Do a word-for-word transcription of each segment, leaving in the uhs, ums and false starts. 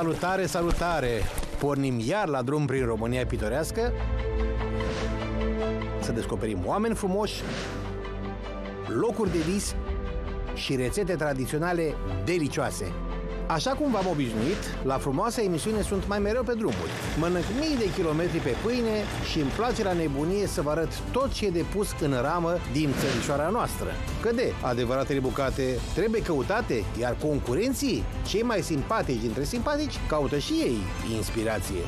Salutare, salutare! Pornim iar la drum prin România pitorească să descoperim oameni frumoși, locuri de vis și rețete tradiționale delicioase. Așa cum v-am obișnuit, la frumoasa emisiune sunt mai mereu pe drumuri. Mănânc mii de kilometri pe pâine și îmi place la nebunie să vă arăt tot ce e de pus în ramă din țărișoara noastră. Că de adevăratele bucate trebuie căutate, iar concurenții, cei mai simpatici dintre simpatici, caută și ei inspirație.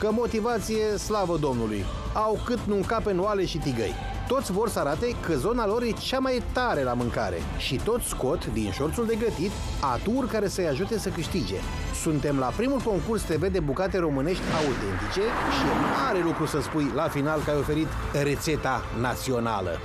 Că motivație, slavă Domnului, au cât nu încape noale și tigăi. Toți vor să arate că zona lor e cea mai tare la mâncare și toți scot din șorțul de gătit aturi care să-i ajute să câștige. Suntem la primul concurs T V de bucate românești autentice și e mare lucru să spui la final că ai oferit rețeta națională.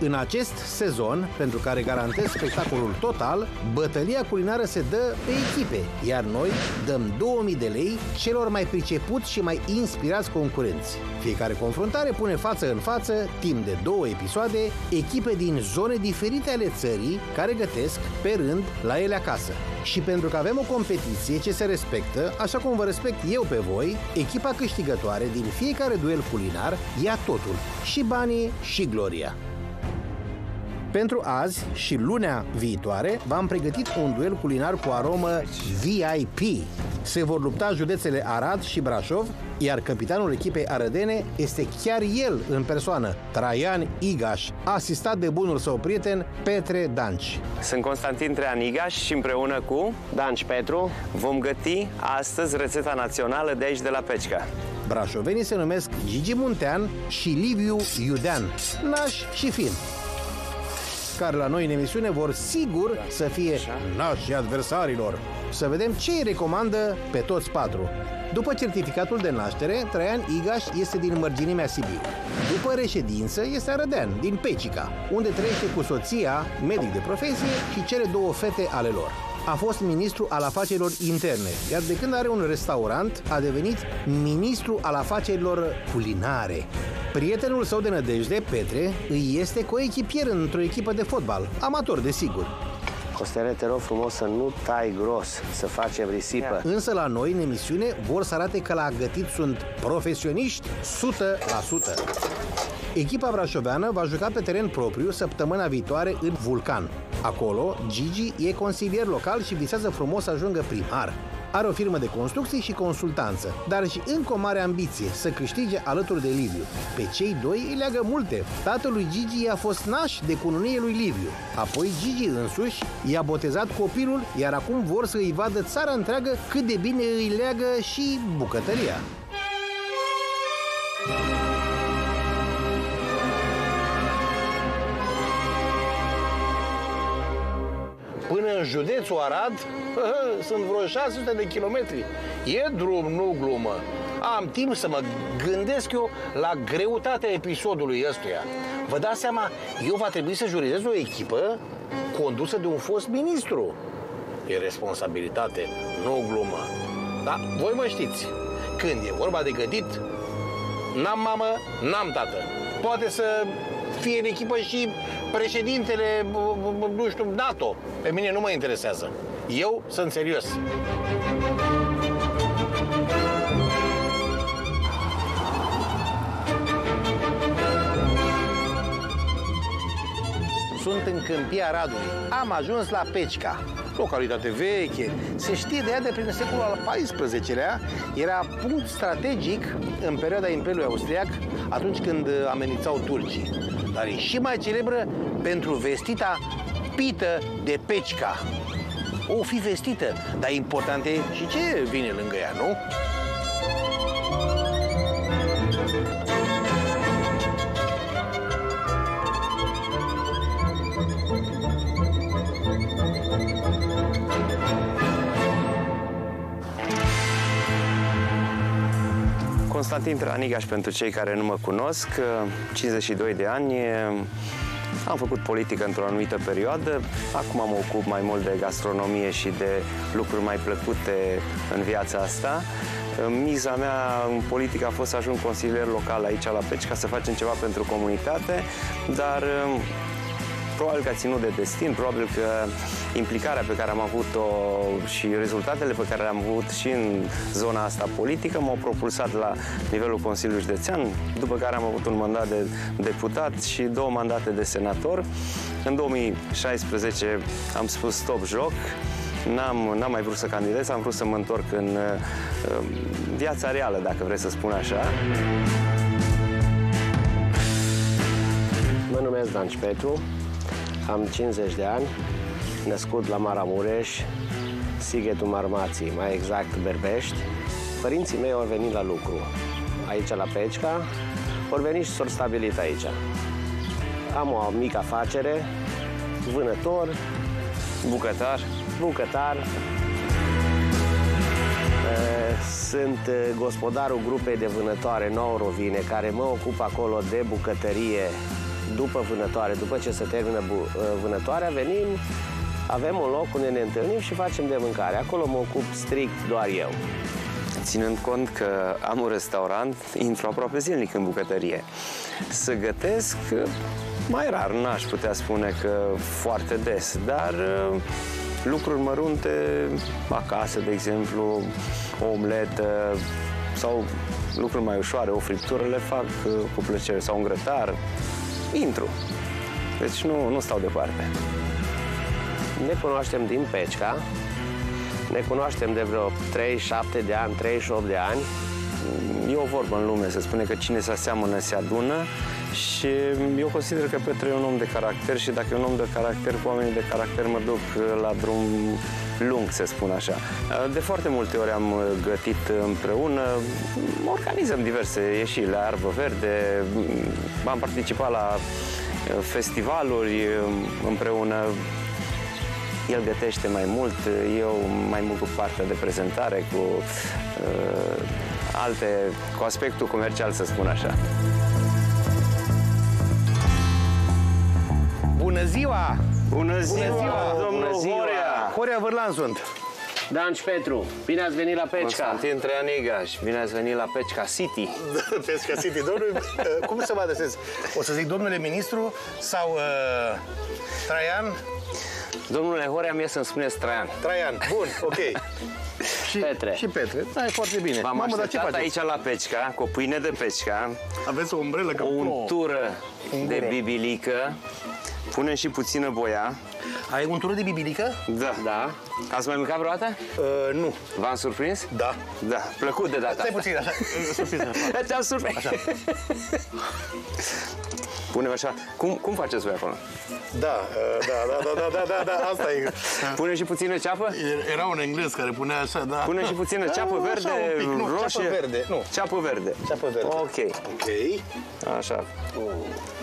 În acest sezon, pentru care garantez spectacolul total, bătălia culinară se dă pe echipe, iar noi dăm două mii de lei celor mai pricepuți și mai inspirați concurenți. Fiecare confruntare pune față în față, timp de două episoade, echipe din zone diferite ale țării care gătesc pe rând la ele acasă. Și pentru că avem o competiție ce se respectă, așa cum vă respect eu pe voi, echipa câștigătoare din fiecare duel culinar ia totul, și banii și gloria. Pentru azi și lunea viitoare v-am pregătit un duel culinar cu aromă V I P. Se vor lupta județele Arad și Brașov, iar capitanul echipei arădene este chiar el în persoană, Traian Igaș, asistat de bunul său prieten, Petre Danci. Sunt Constantin Traian Igaș și împreună cu Danci Petru vom găti astăzi rețeta națională de aici, de la Pecica. Brașovenii se numesc Gigi Muntean și Liviu Iudean, nași și fin, care la noi în emisiune vor sigur să fie nașii adversarilor. Să vedem ce îi recomandă pe toți patru. După certificatul de naștere, Traian Igaș este din Mărginimea Sibiului. După reședință, este arădean, din Pecica, unde trăiește cu soția, medic de profesie, și cele două fete ale lor. A fost ministru al afacerilor interne, iar de când are un restaurant, a devenit ministru al afacerilor culinare. Prietenul său de nădejde, Petre, îi este coechipier într-o echipă de fotbal, amator desigur. Costere, te rog frumos să nu tai gros, să facem risipă. Însă la noi, în emisiune, vor să arate că la gătit sunt profesioniști o sută la sută. Echipa brașoveană va juca pe teren propriu săptămâna viitoare în Vulcan. Acolo, Gigi e consilier local și visează frumos să ajungă primar. Are o firmă de construcții și consultanță, dar și încă o mare ambiție, să câștige alături de Liviu. Pe cei doi îi leagă multe. Tatălui Gigi a fost naș de cununie lui Liviu. Apoi Gigi însuși i-a botezat copilul, iar acum vor să îi vadă țara întreagă cât de bine îi leagă și bucătăria. În județul Arad sunt vreo șase sute de kilometri. E drum, nu glumă. Am timp să mă gândesc eu la greutatea episodului ăstuia. Vă dați seama, eu va trebui să jurizez o echipă condusă de un fost ministru. E responsabilitate, nu glumă. Dar voi mă știți, când e vorba de gătit, n-am mamă, n-am tată. Poate să fie în echipă și președintele, nu știu, NATO. Pe mine nu mă interesează. Eu sunt serios. Sunt în câmpia Radului. Am ajuns la Pecica, localitate veche. Se știe de ea de prin secolul al paisprezecelea. Era punct strategic în perioada Imperiului Austriac, atunci când amenințau turcii. Dar e și mai celebră pentru vestita pită de Pecica. O fi vestită, dar important e și ce vine lângă ea, nu? Constantin Traian Igaș, pentru cei care nu mă cunosc, cincizeci și doi de ani, am făcut politică într-o anumită perioadă, acum mă ocup mai mult de gastronomie și de lucruri mai plăcute în viața asta. Miza mea în politică a fost să ajung consilier local aici la Pecica, să facem ceva pentru comunitate, dar Probabil că a ținut de destin, probabil că implicarea pe care am avut-o și rezultatele pe care le-am avut și în zona asta politică m-au propulsat la nivelul Consiliului Județean, după care am avut un mandat de deputat și două mandate de senator. În două mii șaisprezece am spus stop joc. N-am mai vrut să candidez, am vrut să mă întorc în uh, viața reală, dacă vreți să spun așa. Mă numesc Danci Petru, am cincizeci de ani, născut la Maramureș, Sighetul Marmației, mai exact Berbești. Părinții mei au venit la lucru aici la Pecica, au venit și s-au stabilit aici. Am o mică afacere, vânător, bucătar. Bucătar. Sunt gospodarul grupei de vânătoare Nouă Rovine, care mă ocup acolo de bucătărie după vânătoare. După ce se termină vânătoarea, venim, avem un loc unde ne întâlnim și facem de mâncare. Acolo mă ocup strict doar eu. Ținând cont că am un restaurant, intru aproape zilnic în bucătărie. Să gătesc mai rar, n-aș putea spune că foarte des, dar lucruri mărunte, acasă, de exemplu, o omletă sau lucruri mai ușoare, o friptură, le fac cu plăcere, sau un grătar, intru. Deci nu, nu stau departe. Ne cunoaștem din Pecica, ne cunoaștem de vreo treizeci și șapte de ani, treizeci și opt de ani. E o vorbă în lume, se spune că cine se aseamănă se adună. Și eu consider că Petre e un om de caracter și dacă e un om de caracter, cu oamenii de caracter mă duc la drum lung, să spun așa. De foarte multe ori am gătit împreună, organizăm diverse ieșiri la Arbă Verde, am participat la festivaluri împreună. El gătește mai mult, eu mai mult cu partea de prezentare, cu uh, alte, cu aspectul comercial, să spun așa. Bună ziua! Bună ziua, Bună ziua domnul Bună ziua. Horia! Horia Vîrlan sunt. Danci Petru, bine ați venit la Pecica. Constantin Traian Igaș, bine ați venit la Pecica City. Pecica City, domnul, cum să vă adresez? O să zic domnule ministru sau uh, Traian? Domnule Horia, mie să-mi spuneți Traian. Traian, bun, ok. Și Petre. Și Petre, da, e foarte bine. V-am așteptat aici la Pecica, cu o pâine de Pecica. Aveți o umbrelă ca o untură de bibilică. Punem și puțină boia. Ai untură de bibilică? Da. Da. Ați mai mâncat vreodată? Uh, nu. V-am surprins? Da. Da. Plăcut de data asta. Stai puțin, așa. Surpriză. Te-am surprins. Așa. Punem așa. Cum, cum faceți voi acolo? Da, da, da, da, da, da, da, asta e. Pune și puțină ceapă? Era un englez care punea așa, da. Pune și puțină ceapă verde, roșie. Ceapă verde, nu. Ceapă verde. Ceapă verde. Ok. Ok. Așa.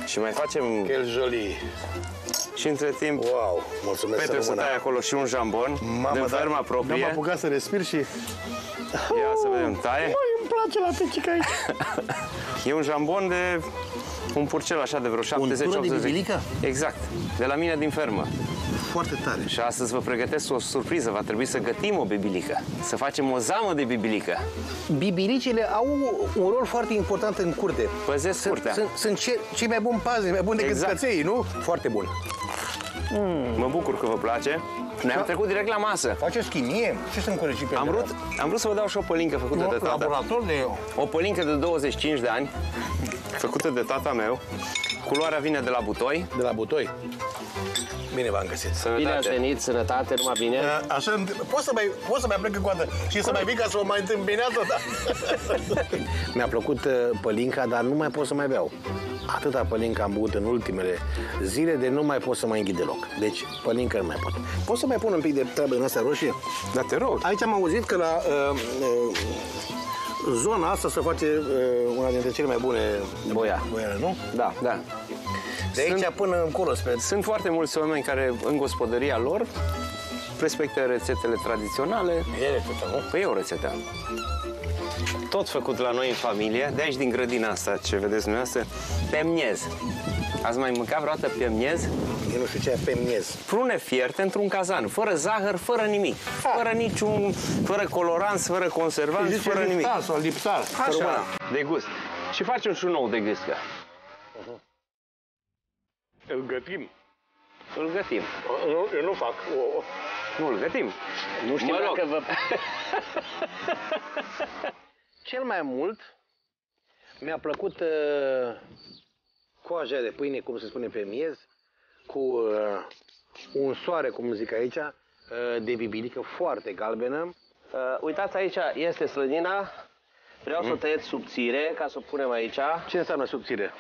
Și mai facem... Quel joli. Și între timp, wow, mulțumesc, Petre, să tai acolo și un jambon de ferma proprie. Am apucat să respir și... Ia să vedem, taie. Măi, îmi place la Pecica aici. E un jambon de... un purcel așa de vreo șaptezeci la optzeci. Untură de bibilică? Exact. De la mine din fermă. Foarte tare. Și astăzi vă pregătesc o surpriză. Va trebui să gătim o bibilică. Să facem o zamă de bibilică. Bibilicile au un rol foarte important în curte. Păzesc curtea. Sunt, sunt ce, cei mai buni pazi, mai buni decât exact. Căței, nu? Foarte bun. Mm. Mă bucur că vă place. Ne-am trecut direct la masă. Faceți chimie? Ce sunt cu recipientul? Am vrut, am vrut să vă dau și o pălincă făcută no, de tata. Laborator de eu. O pălincă de douăzeci și cinci de ani, făcută de tata meu. Culoarea vine de la butoi. De la butoi. Bine v-am găsit. Sănătate. Bine ați venit, sănătate, numai bine. A, așa, poți să mai, poți să mai plec în coadă și să mai vin ca să mă mai întâmpinează, da? Mi-a plăcut pălinca, dar nu mai pot să mai beau. Atâta pălincă am băut în ultimele zile, de nu mai pot să mai înghid deloc. Deci, pălincă nu mai pot. Poți să mai pun un pic de treabă în asta roșie? Da, te rog. Aici am auzit că la uh, uh, zona asta se face uh, una dintre cele mai bune boia. Boiale, nu? Da, da. De aici sunt, până încolo, sper. Sunt foarte mulți oameni care, în gospodăria lor, respectă rețetele tradiționale. E rețeta, nu? Păi e o rețetă. Tot făcut la noi în familie, de aici din grădina asta, ce vedeți dumneavoastră, pemniez. Ați mai mâncat vreodată pemniez? Eu nu știu ce e pemniez. Prune fierte într-un cazan, fără zahăr, fără nimic. Ha. Fără niciun, fără coloranți, fără conservanți, fără liptar, nimic. Sau liptar. Așa, de gust. Și facem și un ou de gâscă. Uh-huh. Îl gătim îl gătim. Nu, eu nu fac. O... Nu îl gătim. Nu știu dacă vă... Cel mai mult mi-a plăcut uh, coaja de pâine, cum se spune pe miez, cu uh, un soare, cum zic aici, uh, de bibilică foarte galbenă. Uh, uitați aici, este slănina. Vreau mm. să o tăieți subțire, ca să o punem aici. Ce înseamnă subțire?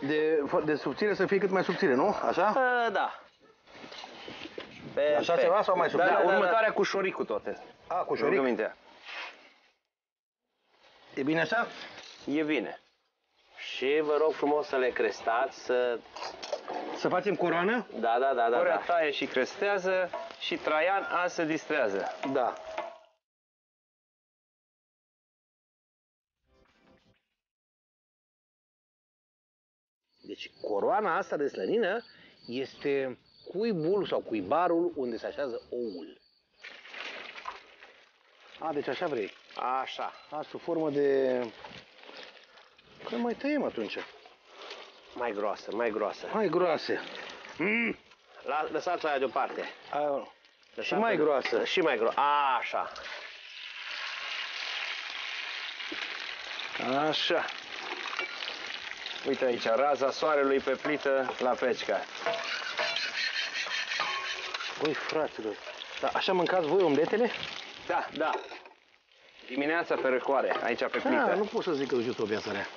De, de subțire să fie cât mai subțire, nu? Așa? A, da. Pe, Așa pe. ceva sau mai subțire? Da, da, da, următoarea da. cu șoricul toate. A, cu șoric? Rugămintea. E bine așa? E bine. Și vă rog frumos să le crestați, să... Să facem coroană? Da, da, da, da. Horia da. taie și crestează și Traian a se distrează. Da. Deci coroana asta de slănină este cuibul sau cuibarul unde se așează oul. A, deci așa vrei? Așa. A, sub formă de... Că mai tăiem atunci. Mai groasă, mai groasă. Mai groase. Mm. La, lăsați aia deoparte. Aia. Și mai groasă. Și mai groasă. Așa. Așa. Uite aici, raza soarelui pe plită la Pecica. Băi, fraților, da, așa mâncați voi omletele? Da, da. Dimineața pe răcoare, aici pe plită. Da, nu pot să zic că just o viață rea.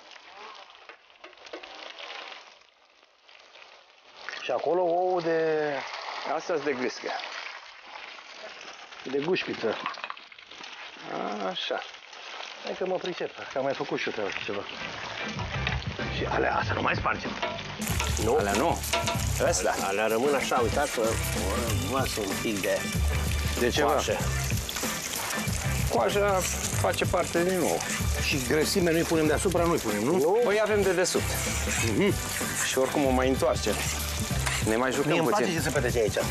Și acolo ouă de... Asta-s de gâscă. De gușpiță. Așa. Hai că mă pricep, că am mai făcut și eu treaba ceva. Și alea, asta nu mai spargem. Nu? Alea nu. Asta. Alea rămân așa, uitați, că rămasă un pic de, de ceva. Coașă. Coaja face parte din nou. Și grăsimea nu-i punem deasupra, nu-i punem, nu? nu? Păi avem de desubt. Mm-hmm. Și oricum o mai întoarcem. Ne mai jucăm Mie puțin. Îmi place ce se petrece aici.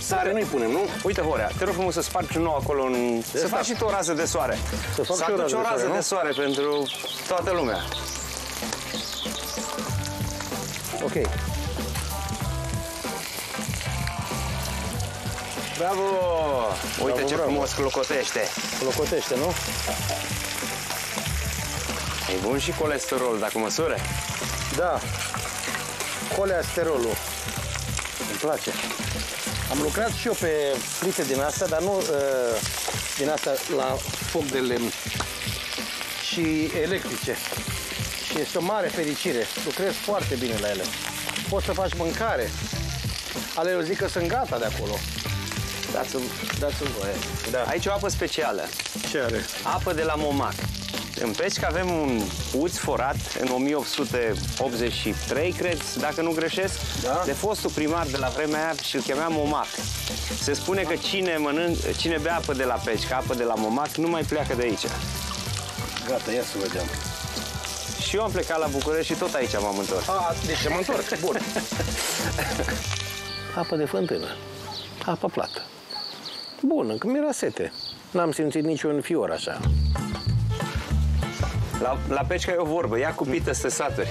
Sare nu-i punem, nu? Uite, Horia, te rog frumos să spargi un nou acolo în... Să faci și tu o rază de soare. Să faci și o rază, o rază de, soare, de soare pentru toată lumea. Ok. Bravo! Uite bravo, ce bravo. frumos clocotește. Clocotește, nu? E bun și colesterol, dacă măsură. Da. Colesterolul. Îmi place. Am lucrat și eu pe plite din asta, dar nu uh, din asta la foc de lemn. Și electrice. Și este o mare fericire. Lucrez foarte bine la ele. Poți să faci mâncare. Ale eu zic că sunt gata de acolo. Dați-mi dați voie. Da. Aici o apă specială. Ce are? Apă de la Momac. În Pecica avem un uț forat în o mie opt sute optzeci și trei, cred, dacă nu greșesc, da? de fostul primar de la vremea aia și îl chemea Momac. Se spune că cine, mănânc, cine bea apă de la Pecica, apă de la Momac, nu mai pleacă de aici. Gata, ia să vedem. Și eu am plecat la București și tot aici m-am întors. A, deci m-am întors. Bun. Apă de fântână. Apă plată. Bună, că mi-era sete. N-am simțit niciun fior așa. La, la Pecica e o vorbă. Ia cu pită să te saturi.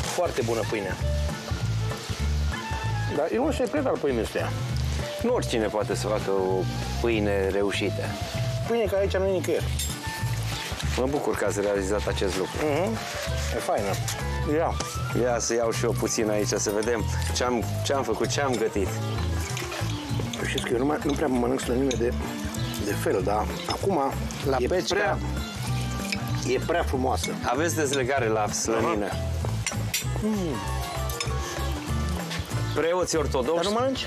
Foarte bună pâinea. Dar e un secret al pâinii astea. Nu oricine poate să facă o pâine reușită. Pâine care aici nu e nicăieri. Mă bucur că ați realizat acest lucru. Mm-hmm. E faină. Ia. Ia să iau și eu puțin aici, să vedem ce-am ce-am făcut, ce-am gătit. Eu știți că eu numai, nu prea mă mănânc slănime de, de fel, dar acum la e Pecica prea, e prea frumoasă. Aveți dezlegare la slănină. Mm. Preoții ortodoxi... Dar nu mănânci?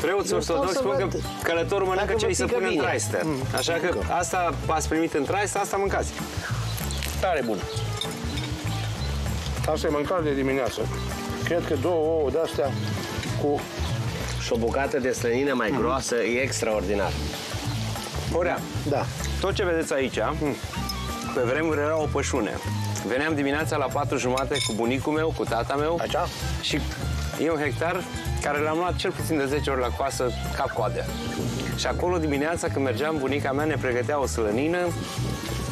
Preoții ortodoxi spun că călătorul mănâncă ce îi se pune în traistă. Mm, Așa că asta ați primit în traistă, asta mâncați. Tare bun. Asta e mâncare de dimineață. Cred că două ouă de-astea cu... Și o bucată de slănină mai mm. groasă e extraordinar. Horia, da. tot ce vedeți aici, mm. pe vremuri era o pășune. Veneam dimineața la patru jumate cu bunicul meu, cu tata meu. Așa? Și e un hectar care l-am luat cel puțin de zece ori la coasă, cap-coadă. Și acolo dimineața, când mergeam, bunica mea ne pregătea o slănină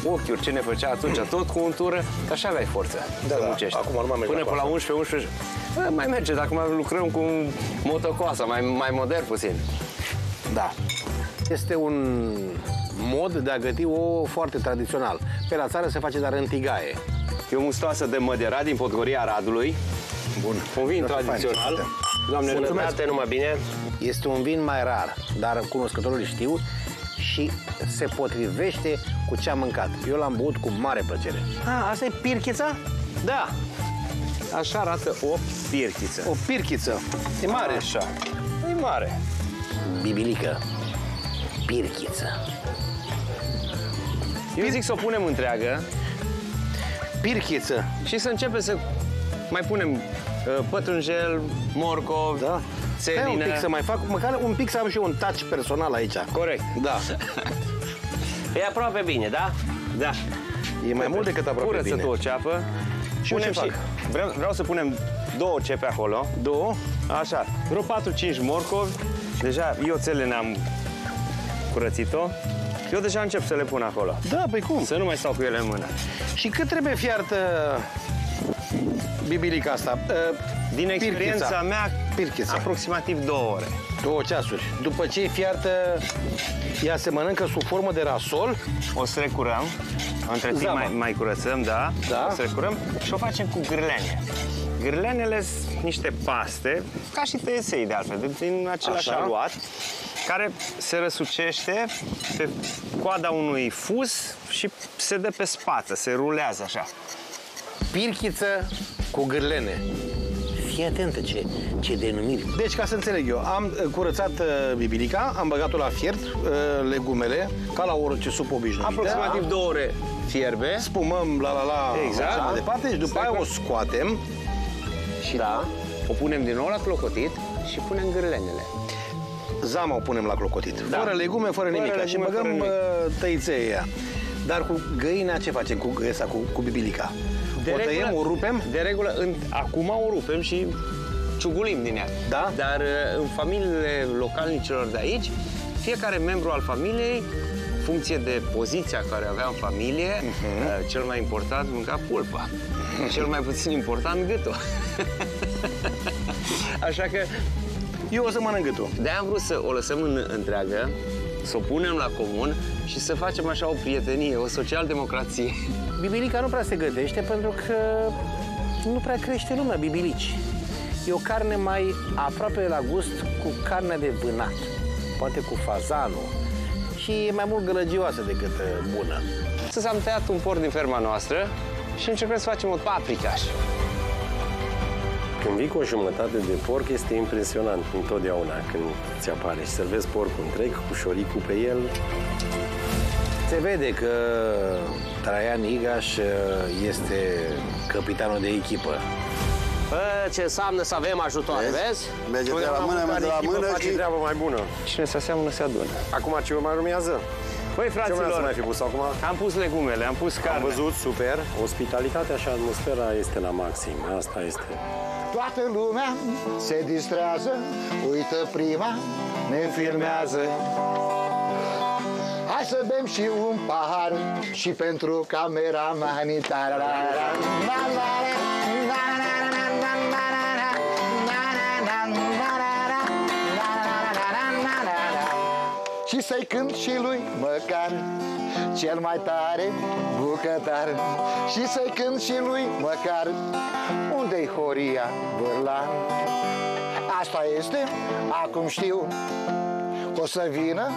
ochiuri, ce ne făcea atunci, tot cu untură, că așa aveai forță da, să muncești. Da, acum nu mai merge până, până la unsprezece, unsprezece, bă, mai merge, dacă mai lucrăm cu motocoasa, mai, mai modern puțin. Da. Este un mod de a găti ouă foarte tradițional. Pe la țară se face dar în tigaie. E o mustoasă de mădera din Podgoria Aradului. Bun. Un vin tradițional. Fain, Doamne, bunătate, numai bine. Este un vin mai rar, dar cunoscătorii știu și se potrivește cu ce am mâncat. Eu l-am băut cu mare plăcere. Ah, asta e pirchița? Da. Așa arată o pirchiță. O pirchiță. E mare. Așa. E mare. Bibilică. Pirchiță. Eu zic să o punem întreagă. Pirchiță. Și să începem să mai punem uh, pătrunjel, morcov, da. Stai un pic să mai fac, măcar un pic să am și un touch personal aici. Corect. Da. E aproape bine, da? Da. E mai mult decât aproape bine. Curăță o ceapă. Și punem și... Vreau, vreau să punem două cepe acolo. Două? Așa. Vreo patru cinci morcovi. Deja eu țele ne-am curățit-o. Eu deja încep să le pun acolo. Da, păi cum? Să nu mai stau cu ele în mână. Și cât trebuie fiartă bibilica asta? Din experiența pirchița. mea, pirchița. aproximativ două ore. Două ceasuri. După ce e fiartă, ea se mănâncă sub formă de rasol. O strecurăm. Între timp mai, mai curățăm, da? da? O strecurăm și o facem cu gârlene. Gârlenele sunt niște paste, ca și tăiesei de altfel, din același aluat, care se răsucește pe coada unui fus și se dă pe spață, se rulează așa. Pirchiță cu gârlene. Fii atentă ce, ce denumire. Deci, ca să înțeleg eu, am curățat uh, bibilica, am băgat-o la fiert, uh, legumele, ca la orice sup obișnuită. Aproximativ da? două ore fierbe. Spumăm la la la, exact. la departe și după aia o scoatem. Și da, o punem din nou la clocotit și punem gârlenele. Zama o punem la clocotit, da. fără legume, fără, fără nimic. Legume, și băgăm tăițeia. Dar cu găina ce facem? Cu găsa, cu, cu bibilica? De o regulă, tăiem, o rupem? De regulă, în, acum o rupem și ciugulim din ea. Da? Dar în familiile localnicilor de aici, fiecare membru al familiei, în funcție de poziția care avea în familie, uh-huh. cel mai important mânca pulpa. Cel mai puțin important, gâtul. Așa că eu o să mănânc gâtul. De-aia am vrut să o lăsăm în întreagă, să o punem la comun și să facem așa o prietenie, o social-democrație. Bibilica nu prea se gătește pentru că nu prea crește lumea bibilici. E o carne mai aproape la gust cu carnea de vânat, poate cu fazanul, și e mai mult gălăgioasă decât bună. Astăzi am tăiat un porc din ferma noastră și începem să facem o paprikaș. Când vii cu o jumătate de porc, este impresionant întotdeauna când ți apare și să vezi porcul întreg cu șoricul pe el. Se vede că Traian Igaș este capitanul de echipă. Bă, ce înseamnă să avem ajutoare, vezi? vezi? Merge de la mână, merge de la mână și... treabă mai bună. Cine se aseamănă, se adună. Acum ce mai urmează? Păi, fraților, ce mai fi pus acum? Am pus legumele, am pus carne. Am văzut, super. Ospitalitatea și atmosfera este la maxim. Asta este. Toată lumea se distrează, uită prima, ne filmează. Hai să bem și un pahar și pentru cameramani. Și să-i cânt și lui măcar cel mai tare bucătar. Și să-i cânt și lui măcar unde-i Horia Vîrlan. Asta este, acum știu, o să vină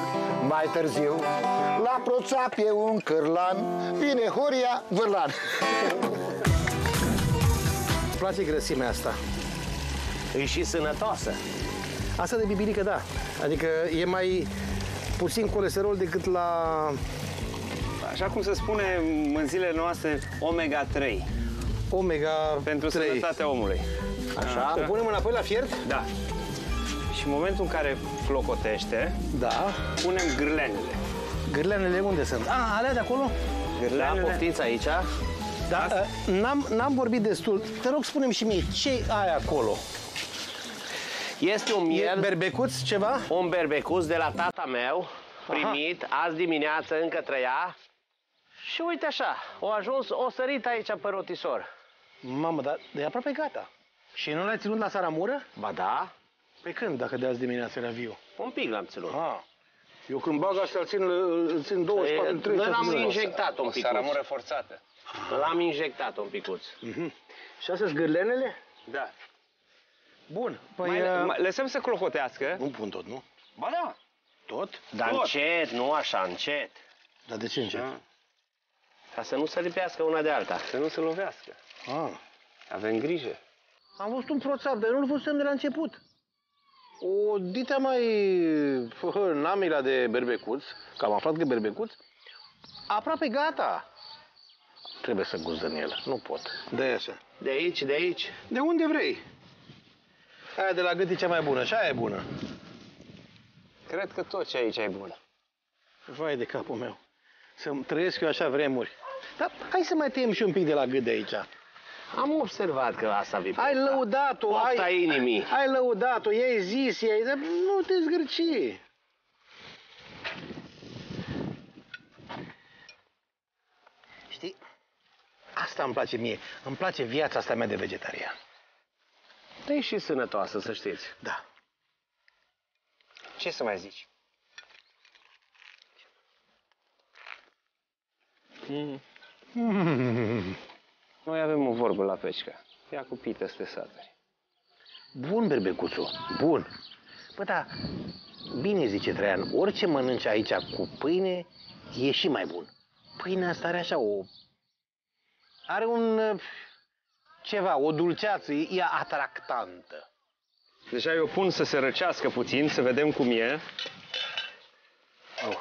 mai târziu. La proțapie un cârlan, vine Horia Vîrlan. Îmi place grăsimea asta. E și sănătoasă. Asta de bibilică, da. Adică e mai... puțin colesterol decât la... Așa cum se spune în zilele noastre, omega trei. Omega Pentru trei. Sănătatea omului. Așa. O punem înapoi la fiert? Da. Și în momentul în care clocotește, da. punem gârlenele. Gârlenele unde sunt? Ah, alea de acolo? Gârlenele. Da, poftiți aici. Da, n-am vorbit destul. Te rog, spune-mi și mie, ce ai acolo? Este un miel, berbecuț, ceva? Un berbecuț de la tata meu, primit azi dimineață, încă trăia. Și uite așa, o ajuns, o sărit aici pe rotisor. Mamă, dar e aproape gata. Și nu l-ai ținut la saramură? Ba da. Pe când, dacă de azi dimineața era viu? Un pic l-am ținut. Ah. Eu când bag astea, îl țin, îl țin douăzeci și patru, treizeci. Dar l-am injectat un picuț. O saramură forțată. L-am injectat un picuț. Mm-hmm. Și astea-s gârlenele? Da. Bun. Păi... Mai, uh... lăsăm să clocotească. Nu pun tot, nu? Ba da. Tot? Dar tot. Încet, nu așa, încet. Dar de ce încet? Da. Ca să nu se lipească una de alta. Să nu se lovească. Ah. Avem grijă. Am văzut un proțap, dar nu-l văzusem de la început. O dita mai namila de berbecuț, că am aflat că e berbecuț, aproape gata. Trebuie să gust în el, nu pot. De așa. De aici, de aici. De unde vrei. Aia de la gât e cea mai bună și aia e bună. Cred că tot ce aici e bună. Vai de capul meu. Să-mi trăiesc eu așa vremuri. Dar hai să mai tăiem și un pic de la gât de aici. Am observat că asta vii. Ai lăudat-o, ai, ai lăudat-o, i-ai zis, i-ai zis, nu te zgârci. Știi, asta îmi place mie, îmi place viața asta mea de vegetarian. Da, e și sănătoasă, să știți. Da. Ce să mai zici? Mm. Mm. Noi avem o vorbă la Pecica. Ia cu pită să te saturi. Bun, berbecuțu, bun. Bă, da, bine zice Traian, orice mănânci aici cu pâine, e și mai bun. Pâinea asta are așa o... Are un... ceva, o dulceață, e atractantă. Deja eu pun să se răcească puțin, să vedem cum e. Oh.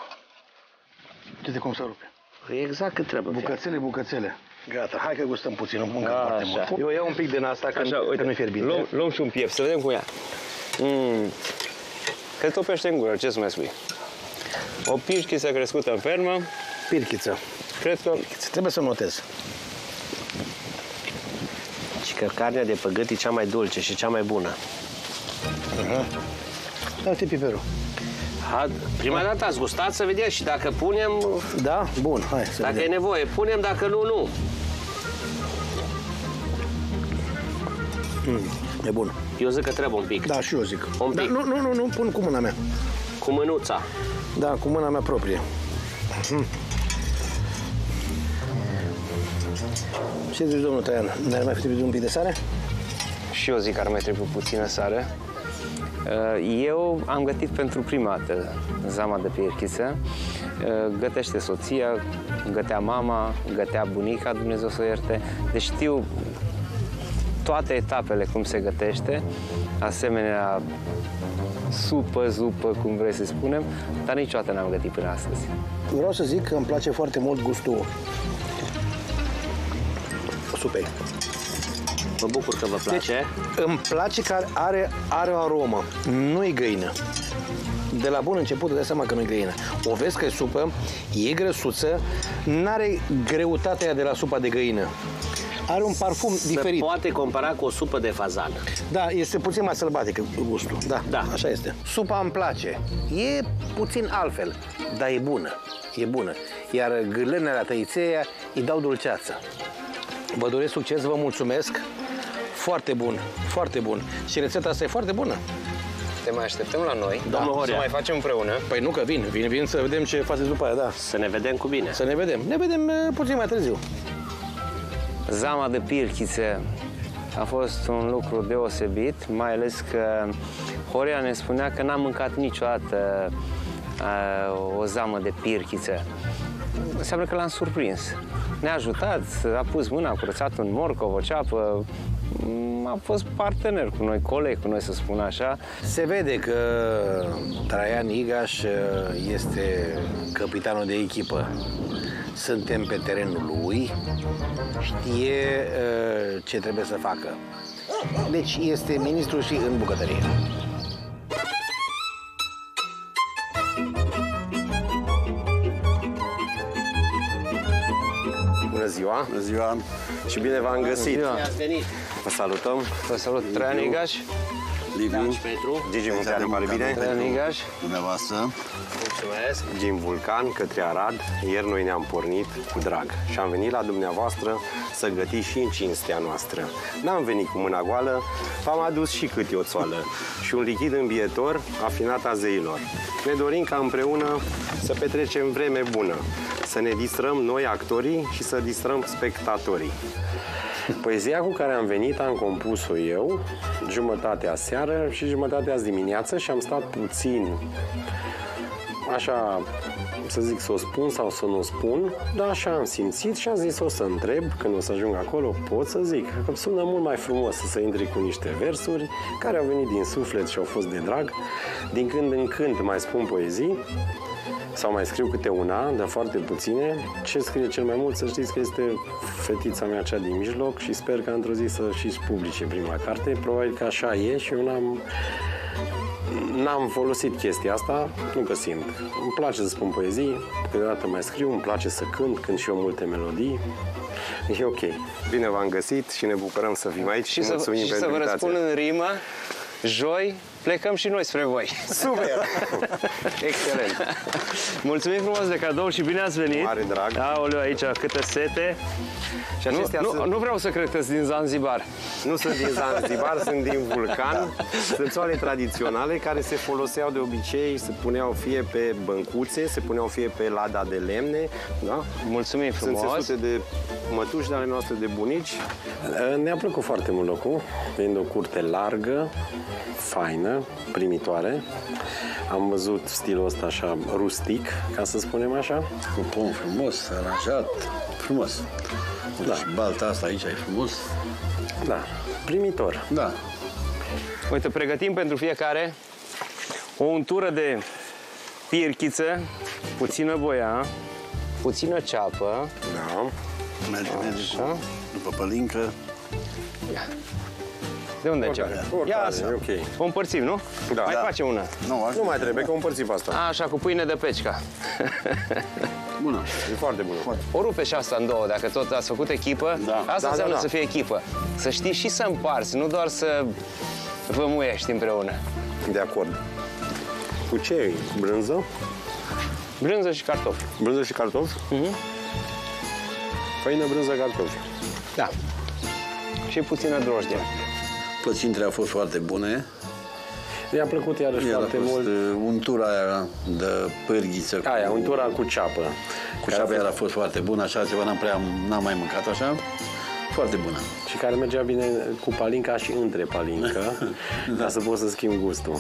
Uite cum se rupe. E exact cât trebuie. Bucățele, bucățele. Gata, hai că gustăm puțin, nu mâncăm foarte mult. Eu iau un pic din asta, că nu-i fierbinte. Luăm, luăm și un piept, să vedem cum e. Mm. Că topește în gură, ce să mai spui? O pirchiță crescută în fermă. Pirchiță. Cred că... Pirchiță. Trebuie să notez. Și că carnea de pe gât e cea mai dulce și cea mai bună. Uh-huh. Uite piperul. A, prima dată ați gustat, să vedeți și dacă punem... Da? Bun, hai să Dacă vedem. E nevoie, punem, dacă nu, nu. Mm, e bun. Eu zic că trebuie un pic. Da, și eu zic. Un pic. Da, nu, nu, nu, nu, pun cu mâna mea. Cu mânuța. Da, cu mâna mea proprie. Mm. Ce zici, domnul Traian, ne-ar mai trebui un pic de sare? Și eu zic că ar mai trebui puțină sare. Eu am gătit pentru prima dată zama de pierchiță. Gătește soția, gătea mama, gătea bunica, Dumnezeu să o ierte. Deci știu toate etapele cum se gătește, asemenea supă, zupă, cum vrei să spunem, dar niciodată n-am gătit până astăzi. Vreau să zic că îmi place foarte mult gustul supei. Mă bucur că vă place. Deci, îmi place că are, are o aromă. Nu-i găină. De la bun început îți dai seama că nu-i găină. O vezi că e supă, e grăsuță, n-are greutatea de la supa de găină. Are un parfum se diferit. Se poate compara cu o supă de fazan. Da, este puțin mai sălbatică gustul. Da, da, așa este. Supa îmi place. E puțin altfel, dar e bună. E bună. Iar gârlenele la tăițeia îi dau dulceață. Vă doresc succes, vă mulțumesc. Foarte bun, foarte bun. Și rețeta asta e foarte bună. Te mai așteptăm la noi, da, domnul Horia. Să mai facem împreună. Păi nu, că vin, vin, vin să vedem ce faceți după aia, da. Să ne vedem cu bine. Să ne vedem. Ne vedem puțin mai târziu. Zama de pirchițe a fost un lucru deosebit, mai ales că Horia ne spunea că n-a mâncat niciodată o zamă de pirchițe. Înseamnă că l-am surprins. Ne-a ajutat, a pus mâna, a curățat un morcov, o ceapă. A fost partener cu noi, coleg cu noi, să spun așa. Se vede că Traian Igaș este capitanul de echipă. Suntem pe terenul lui, știe ce trebuie să facă. Deci este ministru și în bucătărie. Bună ziua! Bună ziua! Și bine v-am găsit! Bine ați venit! Vă salutăm! Vă salut, Traian Igaș! Liviu, Gigi Muntean, pare bine. Traian Igaș. Dumneavoastră. Mulțumesc. Din Vulcan către Arad, ieri noi ne-am pornit cu drag și am venit la dumneavoastră să gătim și în cinstea noastră. N-am venit cu mâna goală, v-am adus și câte o țoală și un lichid îmbietor afinat a zeilor. Ne dorim ca împreună să petrecem vreme bună, să ne distrăm noi actorii și să distrăm spectatorii. Poezia cu care am venit am compus-o eu, jumătatea seară și jumătatea dimineață, și am stat puțin, așa să zic, să o spun sau să nu o spun, dar așa am simțit și am zis o să întreb, când o să ajung acolo pot să zic, că sună mult mai frumos să intri cu niște versuri care au venit din suflet și au fost de drag. Din când în când mai spun poezii sau mai scriu câte una, dar foarte puține. Ce scrie cel mai mult, să știți că este fetița mea cea din mijloc și sper că într-o zi să și publice prima carte. Probabil că așa e și eu n-am n-am folosit chestia asta, nu că simt. Îmi place să spun poezii, câteodată mai scriu, îmi place să cânt, cânt și eu multe melodii. E ok. Bine v-am găsit și ne bucurăm să fim aici și, și mulțumim și pentru invitație. Și să vă răspund în rimă, joi plecăm și noi spre voi. Super! Excelent! Mulțumim frumos de cadou și bine ați venit! Mare drag! Aoleu, aici câte sete! Și nu, nu, sunt... nu vreau să cred că sunt din Zanzibar. Nu sunt din Zanzibar, sunt din Vulcan. Da. Sunt țoale tradiționale care se foloseau de obicei, se puneau fie pe băncuțe, se puneau fie pe lada de lemne. Da? Mulțumim frumos! Sunt țesute de mătuși de ale noastre, de bunici. Ne-a plăcut foarte mult locul, fiind o curte largă, faină, primitoare. Am văzut stilul ăsta așa rustic, ca să spunem așa. Cu pom frumos, aranjat, frumos. Da. Deci, balta asta aici e frumos. Da, primitor. Da. Uite, pregătim pentru fiecare o untură de pirchiță, puțină boia, puțină ceapă. Da. Merge, merge cu, după pălincă. Ia. De unde ce? Ia asta. Okay. O împărțim, nu? Da. Mai da. Face una. Nu, nu mai trebuie, că o împărțim asta. A, așa, cu pâine de Pecica. Bună. E foarte bună. Foarte. O rupe și asta în două, dacă tot ați făcut echipă. Da. Asta da, înseamnă da, da. Să fie echipă. Să știi și să împarți, nu doar să vă muiești împreună. De acord. Cu ce e? Brânză? Brânză și cartofi. Brânză și cartofi? Mhm. Făină, brânză, cartofi. Da. Și puțină drojdie. Plăcintele au fost foarte bune. I-a plăcut iarăși foarte mult. Untura aia de pârghiță. Aia, cu... untura cu ceapă. Cu ceapă iar a fost foarte bună, așa ceva n-am prea, n-am mai mâncat așa. Foarte bună. Și care mergea bine cu palinca și între palincă, da. Ca să poți să schimbi gustul.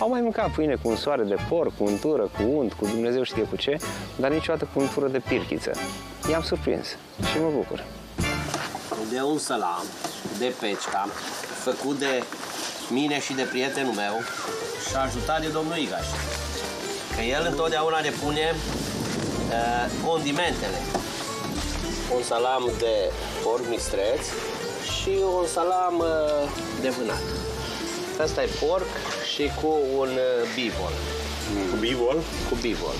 Au mai mâncat pâine cu un soare de porc, cu untură, cu unt, cu Dumnezeu știe cu ce, dar niciodată cu untură de pirchiță. I-am surprins și mă bucur. De un salam de Pecica, făcut de mine și de prietenul meu și ajutat de domnul Igaș. Că el întotdeauna ne pune uh, condimentele. Un salam de porc mistreț și un salam uh, de vânat. Asta e porc și cu un uh, bivol. Cu bivol? Cu bivol.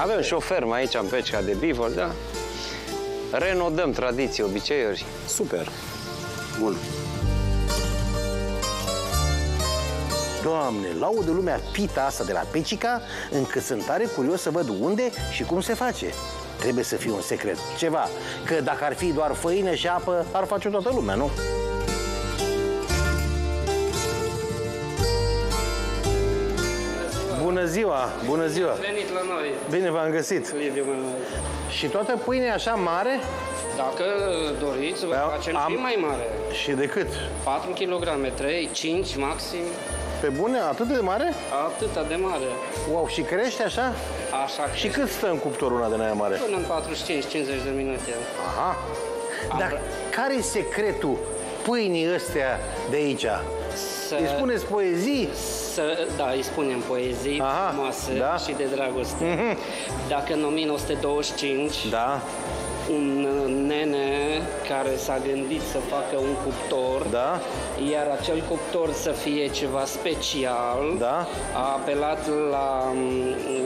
Avem și o fermă aici în Pecica de bivol, da? Renodăm tradiții, obiceiuri. Super! Bun! Doamne, laudă lumea pita asta de la Pecica, încât sunt tare curios să văd unde și cum se face. Trebuie să fie un secret, ceva, că dacă ar fi doar făină și apă, ar face toată lumea, nu? Bună ziua! Bună ziua! Bine venit la noi! Bine v-am găsit! Bine, bine. Și toată pâinea așa mare? Dacă doriți, vă păi facem am... și mai mare. Și de cât? patru kilograme, trei, cinci maxim. Pe bune? Atât de mare? Atâta de mare. Wow, și crește așa? Așa crește. Și cât stă în cuptor una de aia mare? Până în patruzeci și cinci cincizeci de minute. Aha. Am... Dar care-i secretul pâinii astea de aici? Să... Îi spuneți poezii? Să, da, îi spunem poezii aha, frumoase da? Și de dragoste. Mm-hmm. Dacă în o mie nouă sute douăzeci și cinci, da. Un nene care s-a gândit să facă un cuptor, da. Iar acel cuptor să fie ceva special, da. A apelat la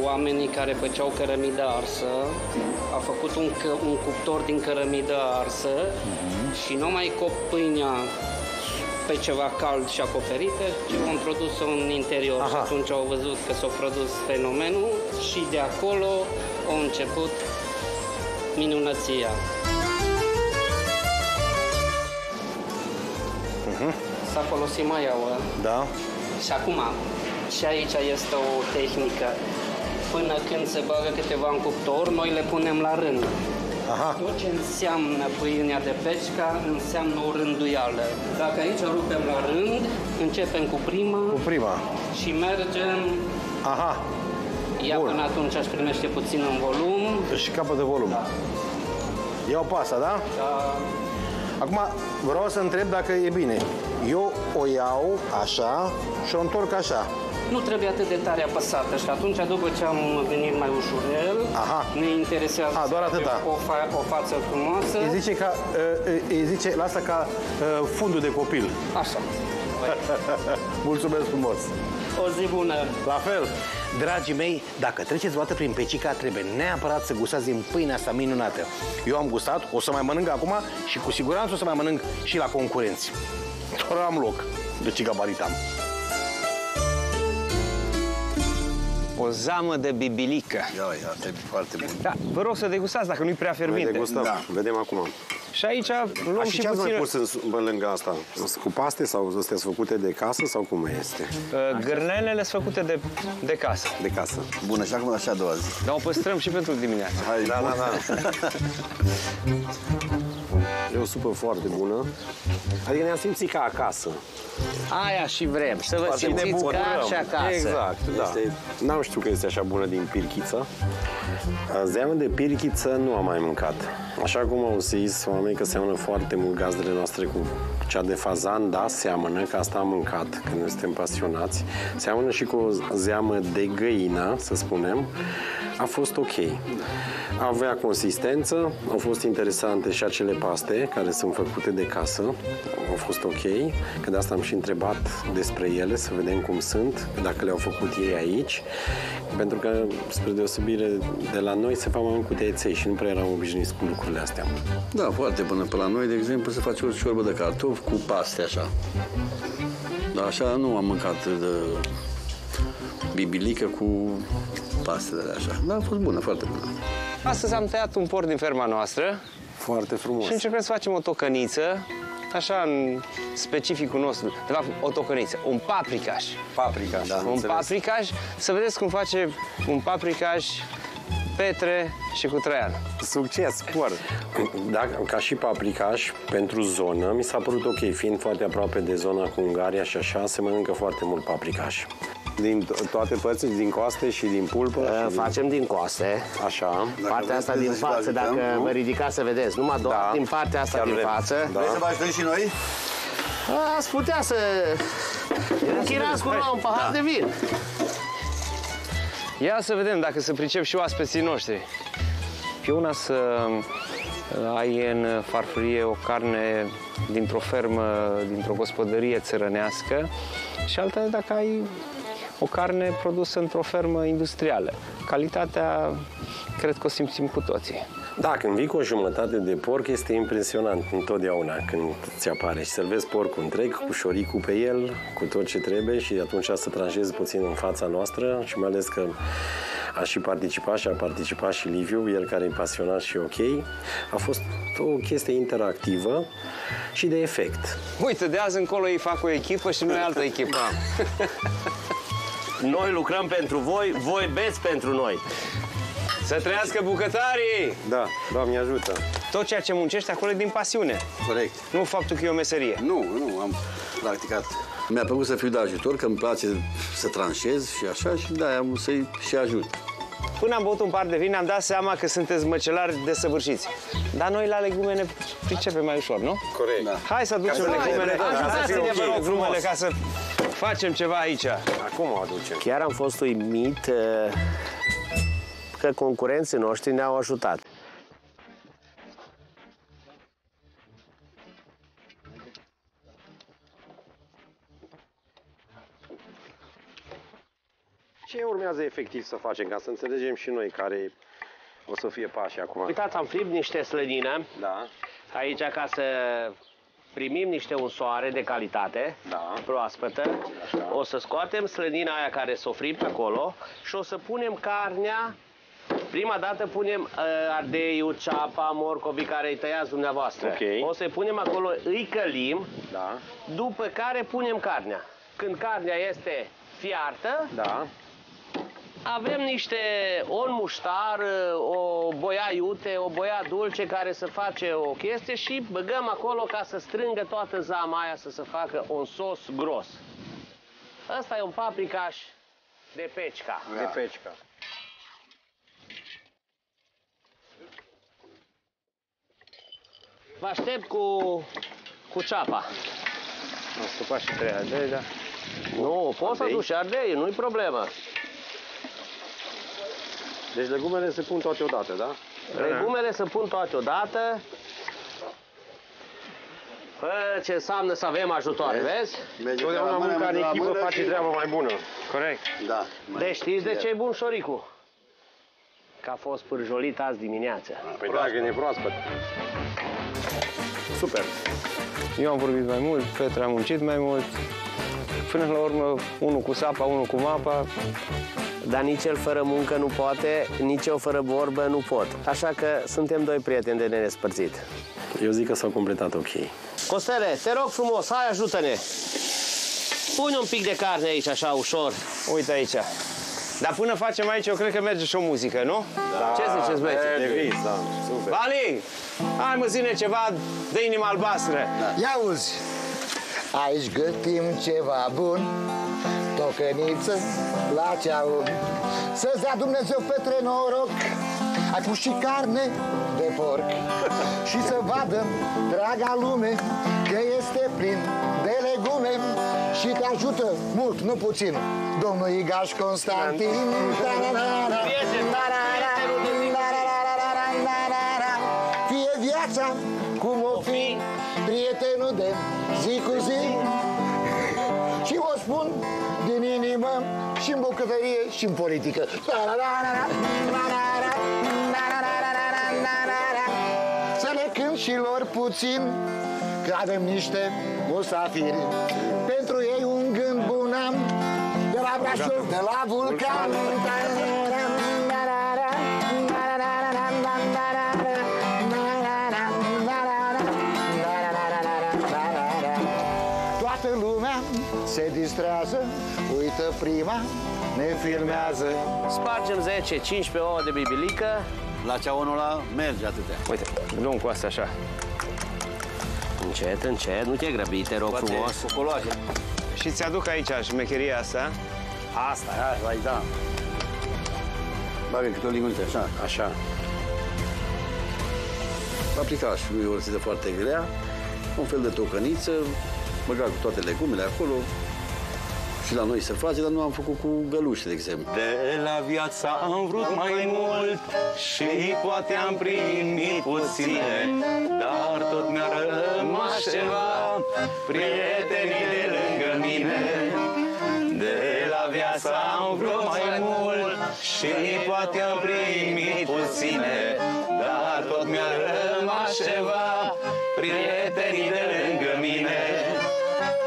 oamenii care făceau cărămidă arsă, a făcut un, un cuptor din cărămidă arsă mm-hmm. Și numai cop pâinea pe ceva cald și acoperită, și am produs-o în interior. Aha. Și atunci au văzut că s-a produs fenomenul și de acolo a început minunăția. Uh-huh. S-a folosit maiaua. Da. Și acum, și aici este o tehnică. Până când se bagă câteva în cuptor, noi le punem la rând. Aha. Tot ce înseamnă pâinea de Pecica înseamnă o rânduială. Dacă aici o rupem la rând, începem cu prima, cu prima. Și mergem. Aha. Ia bun. Până atunci își primește puțin în volum. Și capătă volum. Da. Iau pasta, da? Da. Acum vreau să întreb dacă e bine. Eu o iau așa și o întorc așa. Nu trebuie atât de tare apăsată și atunci, după ce am venit mai ușurel, aha, ne interesează. A, doar atâta. O, fa o față frumoasă. Îi zice, ca, îi zice la asta ca fundul de copil. Așa. Mulțumesc frumos. O zi bună. La fel. Dragii mei, dacă treceți o dată prin Pecica, trebuie neapărat să gustați din pâinea asta minunată. Eu am gustat, o să mai mănânc acum și cu siguranță o să mai mănânc și la concurenți. Doar am loc, de ce gabarit am. O zamă de bibilică. Ia, ia, te foarte bun. Da, vă rog să degustați dacă nu-i prea fierbinte. Degustăm, da. Vedem acum. Și aici luăm și, și puțin... ce ați mai pus în lângă asta? Cu paste sau astea sunt făcute de casă sau cum este? Gârnenele sunt făcute de, de casă. De casă. Bună, și acum la și a doua zi. Dar o păstrăm și pentru dimineața. Hai, da, da, da. E o supă foarte bună. Adică ne-am simțit ca acasă. Aia și vrem, să vă simțiți ca și acasă. Exact, da. Este... N-am știut că este așa bună din pirchiță. Zeamă de pirchiță nu am mai mâncat. Așa cum au zis oamenii că seamănă foarte mult gazdele noastre cu cea de fazan, da, seamănă, că asta am mâncat când suntem pasionați. Seamănă și cu o zeamă de găină, să spunem. A fost ok. Avea consistență, au fost interesante și acele paste care sunt făcute de casă. Au fost ok, că de asta am și întrebat despre ele, să vedem cum sunt, dacă le-au făcut ei aici. Pentru că, spre deosebire de la noi, se fac mai mult cu tăieței și nu prea eram obișnuiți cu lucrurile astea. Da, foarte bună. Pe la noi, de exemplu, se face o ciorbă de cartofi cu paste, așa. Dar așa nu am mâncat de bibilică cu pastele așa. Dar a fost bună, foarte bună. Astăzi am tăiat un porc din ferma noastră. Foarte frumos. Și încercăm să facem o tocăniță, așa în specificul nostru. De fapt, o tocăniță, un paprikaș. Paprikaș, da. Un paprikaș. Să vedeți cum face un paprikaș Petre și cu Traian. Succes, spor! Da, ca și paprikaș, pentru zonă, mi s-a părut ok. Fiind foarte aproape de zona cu Ungaria și așa, se mănâncă foarte mult paprikaș. Din toate părțile, din coaste și din pulpă? Uh, și facem din... din coaste. Așa. Dacă partea asta din față, dacă nu? Vă ridicați să vedeți. Numai doar da, din partea asta din vrem. Față. Da. Vrei să facem și noi? Ați putea să... Închirați cu un pahar da. De vin. Ia să vedem dacă se pricep și oaspeții noștri. Pe una să ai în farfurie o carne dintr-o fermă, dintr-o gospodărie țărănească și alta dacă ai o carne produsă într-o fermă industrială. Calitatea, cred că o simțim cu toții. Da, când vii cu o jumătate de porc, este impresionant întotdeauna când ți apare. Și servezi porcul întreg, cu șoricul pe el, cu tot ce trebuie și atunci să tranșezi puțin în fața noastră și mai ales că a și participat și a participat și Liviu, el care e pasionat și ok. A fost o chestie interactivă și de efect. Uite, de azi încolo ei fac o echipă și noi altă echipă. Noi lucrăm pentru voi, voi beți pentru noi. Să trăiască bucătarii! Da, Doamne ajută! Tot ceea ce muncești acolo e din pasiune. Corect. Nu faptul că e o meserie. Nu, nu, am practicat. Mi-a plăcut să fiu de ajutor, că îmi place să tranșez și așa și da, am să-i și ajut. Până am băut un par de vin, am dat seama că sunteți măcelari desăvârșiți. Dar noi la legume ne pricepem mai ușor, nu? Corect. Da. Hai să aducem legumele. Ajutați-ne, vă rog, glumele ca să... Facem ceva aici. Acum o aducem. Chiar am fost uimit că concurenții noștri ne-au ajutat. Ce urmează efectiv să facem, ca să înțelegem și noi care o să fie pașii acum? Uitați, am fript niște slănină. Da. Aici ca să primim niște unsoare de calitate, da, proaspătă, da. O să scoatem slănina aia care s-o fript acolo și o să punem carnea. Prima dată punem uh, ardeiul, ceapa, morcovii care îi tăiați dumneavoastră. Okay. O să-i punem acolo, îi călim, da, după care punem carnea. Când carnea este fiartă, da, avem niște, un muștar, o boia iute, o boia dulce care să face o chestie și băgăm acolo ca să strângă toată zama aia să se facă un sos gros. Asta e un paprikaș de Pecica. Da. De Pecica. Vă aștept cu, cu ceapa. Am stupat și trei ardei, da. Nu, poți să duci ardei, nu-i problemă. Deci legumele se pun toate odată, da? Legumele se pun toate odată. Bă, ce înseamnă să avem ajutoare, vezi? vezi? Totdeauna munca în echipă face treaba mai bună. Corect? Da. Deci știți de ce e bun șoricul? Că a fost pârjolit azi dimineață. Păi da, că e proaspăt. Super! Eu am vorbit mai mult, Petre a muncit mai mult. Până la urmă, unul cu sapa, unul cu mapa. Dar nici el fără muncă nu poate, nici eu fără vorbă nu pot. Așa că suntem doi prieteni de nerespărțit. Eu zic că s-au completat ok. Costele, te rog frumos, hai ajută-ne! Pune un pic de carne aici, așa, ușor. Uite aici. Dar până facem aici, eu cred că merge și o muzică, nu? Da, ce ziceți, băieți? Da, super. Vali, hai mă zine ceva de inima albastră. Da. Ia uzi! Aici gătim ceva bun, tocăniță la ceaun. Să-ți dea Dumnezeu, Petre, noroc, ai pus și carne de porc. Și să vadă, draga lume, că este plin de legume. Și te ajută mult, nu puțin, domnul Igaș Constantin. Fie viața cum o fi, prietenul de zi cu zi. Și o spun din inimă și în bucătărie și în politică. Să le cânt și lor puțin, că avem niște musafiri. Pentru ei un gând bun am, de la Brașov, de la Vulcan. Toată lumea se distrează, uită prima, ne filmează. Spargem zece cincisprezece ouă de bibilică. La ceaunul ăla merge atâtea. Uite, luăm cu asta așa. Încet, încet, nu te grăbi, te rog frumos. Și ți-aduc aici șmecheria asta. Asta, hai, da. Bagă câte o linguriță, așa, așa. Paprikaș, nu e o rețetă foarte grea. Un fel de tocăniță, băga cu toate legumele acolo. Și la noi se face, dar nu am făcut cu găluși, de exemplu. De la viața am vrut mai mult și poate am primit puține, dar tot mi-a rămas ceva, prietenii de lângă mine. De la viața am vrut mai mult și poate am primit puține, dar tot mi-a rămas ceva, prietenii de lângă mine.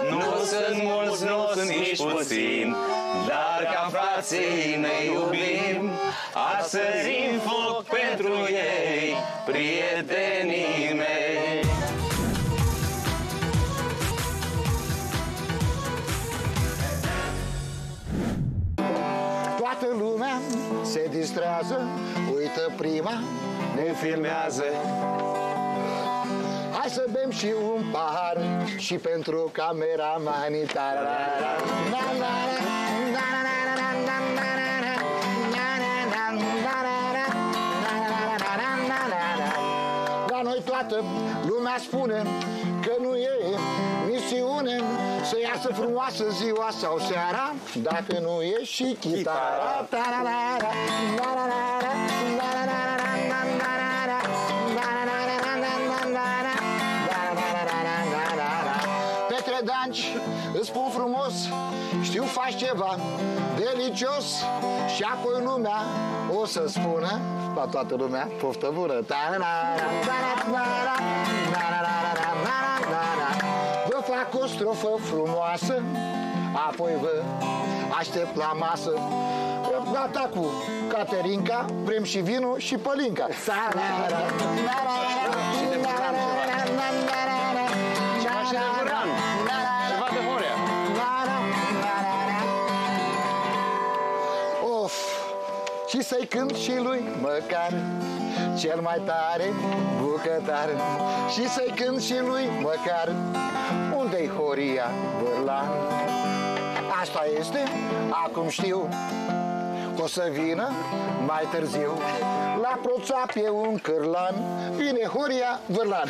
Nu sunt mulți, nu sunt nici puțini, dar ca frații ne iubim. Astăzi îmi foc pentru ei, prietenii mei. Toată lumea se distrează, uită prima, ne filmează. Hai să bem și un pahar și pentru cameramanii. La noi toată lumea spune că nu e misiune să iasă frumoasă ziua sau seara dacă nu e și chitara. Îți spun frumos, știu faci ceva delicios și apoi lumea o să spună la toată lumea, poftă bună! cu o strofă frumoasă, apoi vă aștept la masă. Gata cu Caterinca, vrem și vinul și pălinca. Și de Vulcan ceva. Și de Vulcan. Ceva de Horia. Of, și să-i cânt și lui măcar cel mai tare bucătar. Și să-i cânt și lui măcar unde-i Horia Vîrlan. Asta este, acum știu, o să vină mai târziu. La proțapie un cârlan, vine Horia Vîrlan.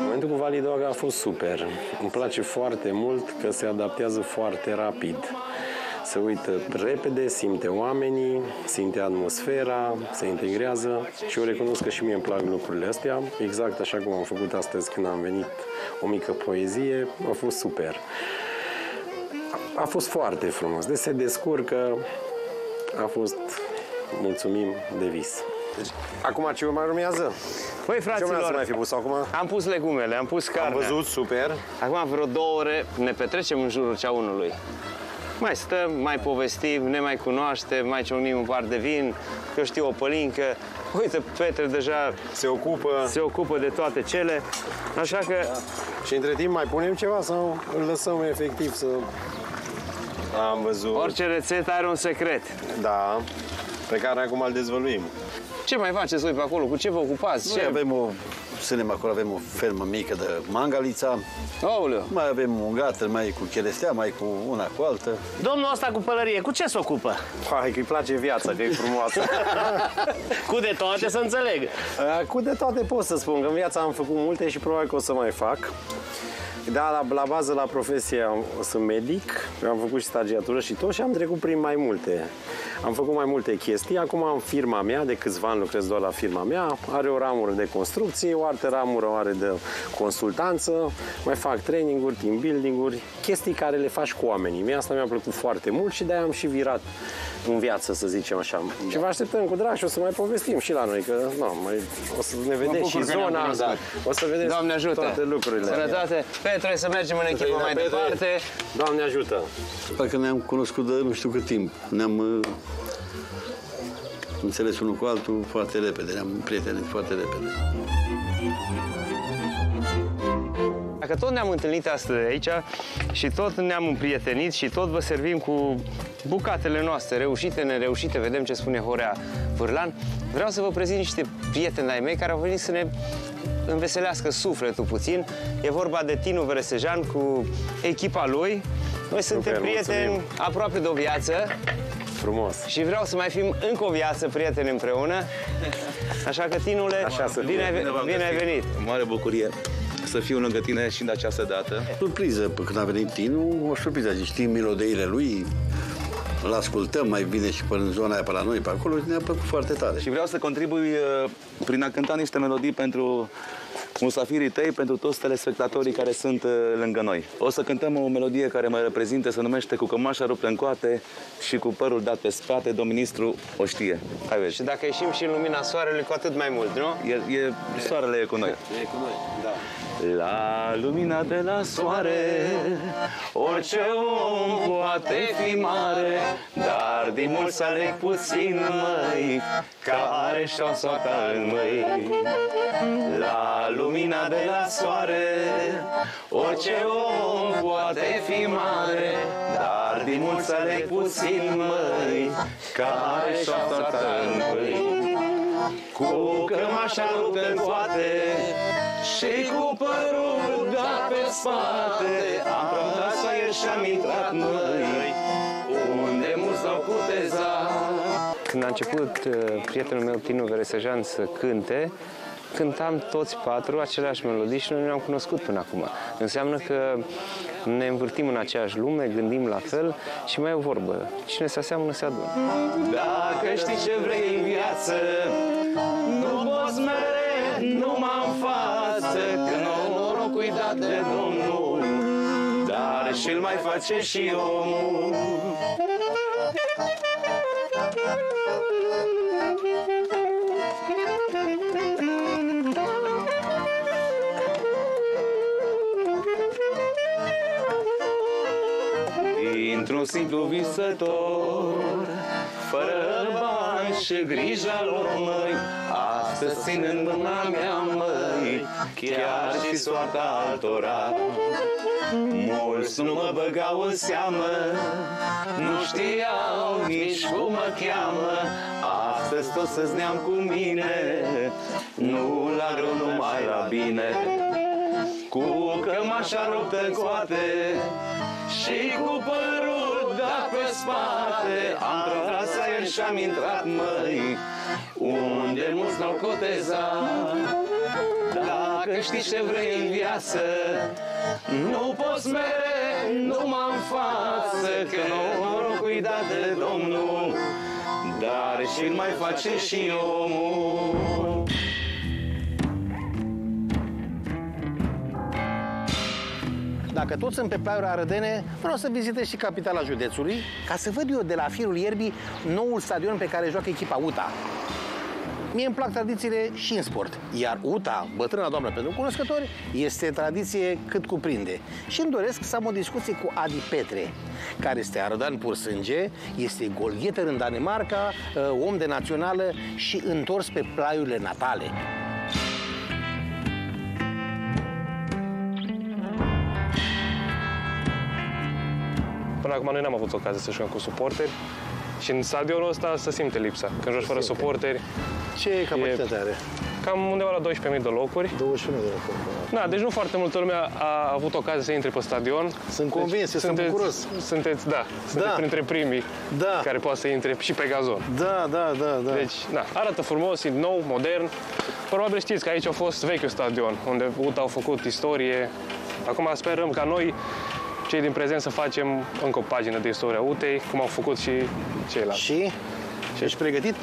Momentul cu Validoaga a fost super. Îmi place foarte mult că se adaptează foarte rapid. Se uită repede, simte oamenii, simte atmosfera, se integrează. Și eu recunosc că și mie îmi plac lucrurile astea. Exact așa cum am făcut astăzi când am venit o mică poezie, a fost super. A fost foarte frumos, deci se descurcă, a fost, mulțumim, de vis. Deci, acum ce mai urmează? Băi, fraților, ce mai fi pus acum? Am pus legumele, am pus carnea. Am văzut, super. Acum vreo două ore ne petrecem în jurul ceaunului. Mai stăm, mai povestim, ne mai cunoaștem, mai ciocnim un par de vin, eu știu o pălincă. Uite, Petre deja se ocupă se ocupă de toate cele, așa că... Da. Și între timp mai punem ceva sau îl lăsăm efectiv să... Am văzut. Orice rețetă are un secret. Da, pe care acum îl dezvăluim. Ce mai faceți voi pe acolo? Cu ce vă ocupați? Noi ce? Avem o... Suntem acolo, avem o fermă mică de Mangaliza. Aoleu. Mai avem un gatăr, mai cu cherestea, mai cu una, cu altă. Domnul ăsta cu pălărie, cu ce se ocupă? Hai că îi place viața, că e frumoasă. Cu de toate să înțeleg. Cu de toate pot să spun, că în viața am făcut multe și probabil că o să mai fac. Da, la, la bază, la profesie, am, sunt medic, am făcut și stagiatură și tot și am trecut prin mai multe. Am făcut mai multe chestii, acum am firma mea, de câțiva ani lucrez doar la firma mea, are o ramură de construcție, o altă ramură o are de consultanță, mai fac training-uri, team building-uri, chestii care le faci cu oamenii. Mie asta mi-a plăcut foarte mult și de-aia am și virat în viață, să zicem așa. Da. Și vă așteptăm cu drag și o să mai povestim și la noi, că no, mai, o să ne vedem și zona, da. O să vedeți Doamne ajută. Toate lucrurile. Sănătate. Petre, să mergem în echipă mai Petre. Departe. Doamne ajută! Parcă ne-am cunoscut de nu știu cât timp. Ne-am uh, înțeles unul cu altul foarte repede. Ne-am prietenit foarte repede. Dacă tot ne-am întâlnit astăzi aici și tot ne-am împrietenit și tot vă servim cu bucatele noastre, reușite, nereușite, vedem ce spune Horia Vîrlan, vreau să vă prezint niște prieteni ai mei care au venit să ne înveselească sufletul puțin. E vorba de Tinu Vresejan cu echipa lui. Noi suntem Super, prieteni mulțumim. Aproape de o viață. Frumos. Și vreau să mai fim încă o viață prieteni împreună. Așa că, Tinule, Așa să bine, bine, bine ai venit. Mare bucurie să fiu lângă tine și de această dată. Surpriză, când a venit Tinu, o surpriză. Știi melodiile lui, îl ascultăm mai bine și până în zona aia pe la noi, pe acolo, și ne-a plăcut foarte tare. Și vreau să contribui uh, prin a cânta niște melodii pentru musafirii tăi, pentru toți telespectatorii care sunt uh, lângă noi. O să cântăm o melodie care mă reprezintă, se numește Cu cămașa ruptă în coate și cu părul dat pe spate, domn ministru o știe. Hai vezi. Și dacă ieșim și în lumina soarelui, cu atât mai mult, nu? E, e, soarele e cu noi. E cu noi, da. La lumina de la soare, orice om poate fi mare, dar din mult să aleg puțin, măi, care și-au soata în măi. La lumina de la soare, orice om poate fi mare, dar din mult să aleg puțin, măi, care și-au soata în măi. Cu cămașa ruptă în coate și cu părul dat pe spate, am prădat să ieși, am intrat, măi, unde mulți s-au cutezat. Când a început prietenul meu, Tinu Vresejan, să cânte, cântam toți patru aceleași melodii și noi ne-am cunoscut până acum. Înseamnă că ne învârtim în aceeași lume, gândim la fel și mai e o vorbă. Cine se aseamănă, se adună. Dacă știi ce vrei în viață, nu poți mereu numai în față, că nouă norocul i-i dat de Domnul, dar și-l mai face și omul. un simplu visător, fără bani și grija lor, măi, astăzi țin în mâna mea, măi, chiar și soarta altora. Mulți nu mă băgau în seamă, nu știau nici cum mă cheamă. Astăzi tot să-ți neam cu mine, nu la rău, numai la bine. Cu cămașa ruptă în coate și cu părul dat pe spate, am trădat să el și-am intrat, măi, unde mulți n-au cotezat. Dacă știi ce vrei în viață, nu poți mereu numai-n față, că norocul i-i dat de Domnul, dar și-l mai face și omul. Dacă toți sunt pe plaiuri arădene, vreau să vizitez și capitala județului, ca să văd eu de la firul ierbii noul stadion pe care joacă echipa U T A. Mie îmi plac tradițiile și în sport, iar U T A, bătrâna doamnă pentru cunoscători, este tradiție cât cuprinde. Și îmi doresc să am o discuție cu Adi Petre, care este arădan pur sânge, este golgheter în Danemarca, om de națională și întors pe plaiurile natale. Până acum noi n-am avut ocazia să jucăm cu suporteri și în stadionul ăsta se simte lipsa. Când joci fără suporteri... Ce capacitate are? Cam undeva la douăsprezece mii de locuri. douăzeci și unu de locuri. Da, deci nu foarte multă lume a avut ocazia să intre pe stadion. Sunt convins, sunt bucuros. Sunteți, da, sunteți printre primii care poate să intre și pe gazon. Da, da, da, da. Deci, da, arată frumos, e nou, modern. Probabil știți că aici a fost vechiul stadion, unde U T A au făcut istorie. Acum sperăm ca noi, cei din prezent, să facem încă o pagină de istoria U T A, cum au făcut și ceilalți. Și? Și ești pregătit?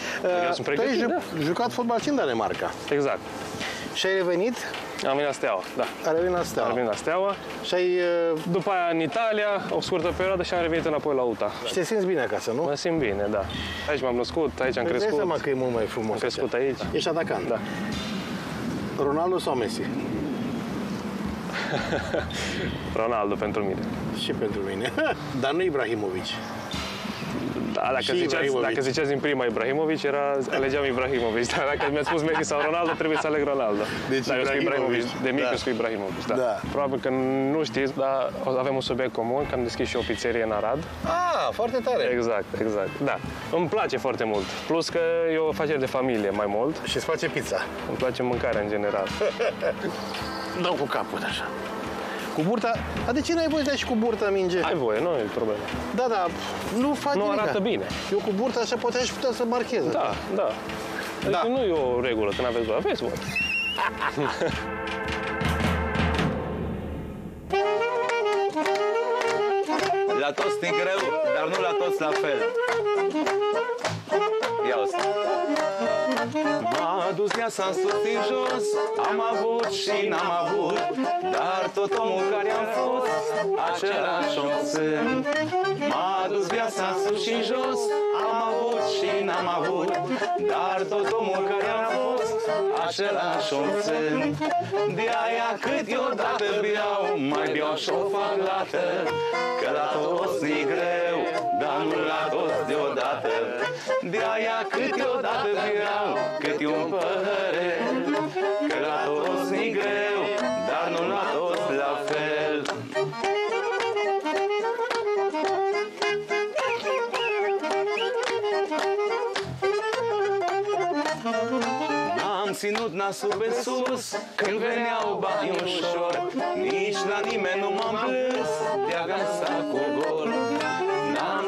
Eu sunt pregătit, da. Jucat fotbal și în Danemarca. Exact. Și ai revenit? Am venit la Steaua, da. Ai revenit la Steaua. Am revenit la Steaua. Și ai... După aia în Italia, o scurtă perioadă, și am revenit înapoi la U T A. Și te simți bine acasă, nu? Mă simt bine, da. Aici m-am născut, aici am crescut. Îți dai seama că e mult mai frumos. Am crescut aici. Ești atacant. Da. Ronaldo sau Messi? Ronaldo pentru mine. Și pentru mine. Dar nu Ibrahimovic. Da, dacă ziceați, dacă ziceați din prima Ibrahimovic, era, alegeam Ibrahimovic. Dar dacă mi-ați spus Messi sau Ronaldo, trebuie să aleg Ronaldo. Deci dar Ibrahimovic, Ibrahimovic, de mic, da. Eu spui Ibrahimovic, da. Da. Probabil că nu știți, dar avem un subiect comun, că am deschis și o pizzerie în Arad. Ah, foarte tare! Exact, exact, da. Îmi place foarte mult, plus că e o afacere de familie mai mult. Și îți face pizza. Îmi place mâncarea în general. Dau cu capul, așa. Cu burta? Dar de ce n-ai voie să dai și cu burta minge? Ai voie, nu e problemă. Da, da, nu faci nimic. Nu arată bine. Eu cu burta așa poate aș putea să marchez. Da, da. Deci da. Nu e o regulă, când aveți voie, aveți voie. La toți e greu, dar nu la toți la fel. Ia-o-s. M-a dus viața în sus și jos, am avut și n-am avut, dar tot omul care am fost, același om sunt. M-a dus viața în sus și jos, am avut și n-am avut, dar tot omul care am fost, același om sunt. De-aia cât eu dată beau, mai beau și-o fac lată, că la toți e greu, dar nu la toți deodată. De-aia cât eu dată beau, cât e un păhărel, că la toți e greu, dar nu la toți la fel. N-am ținut nasul pe sus când veneau banii ușor, nici la nimeni nu m-am plâns, de-a gasa cu gol. N-am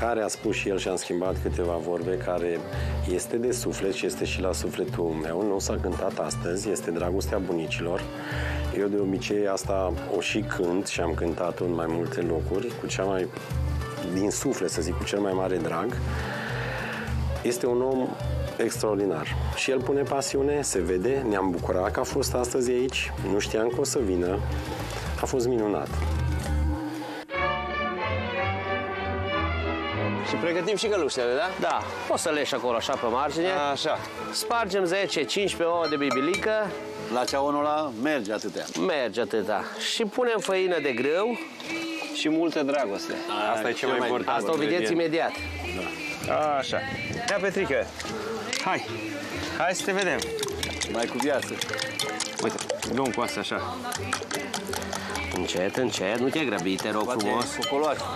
care a spus și el și am schimbat câteva vorbe, care este de suflet și este și la sufletul meu. Nu s-a cântat astăzi, este Dragostea bunicilor. Eu de obicei asta o și cânt și am cântat-o în mai multe locuri, cu cea mai din suflet, să zic, cu cel mai mare drag. Este un om extraordinar. Și el pune pasiune, se vede, ne-am bucurat că a fost astăzi aici, nu știam că o să vină, a fost minunat. Și pregătim și găluștele, da? Da. Poți să leși acolo așa pe margine. Așa. Spargem zece cincisprezece ouă de bibilică. La ceaunul ăla merge atâtea. Merge atâta. Și punem făină de grâu. Și multă dragoste. A, asta e cel mai important. Asta o vedeți imediat. Da. A, așa. Ia, Petrică. Hai. Hai să te vedem. Mai cu viață. Uite, dă-mi cu asta așa. Încet, încet, nu te grăbi, te rog frumos.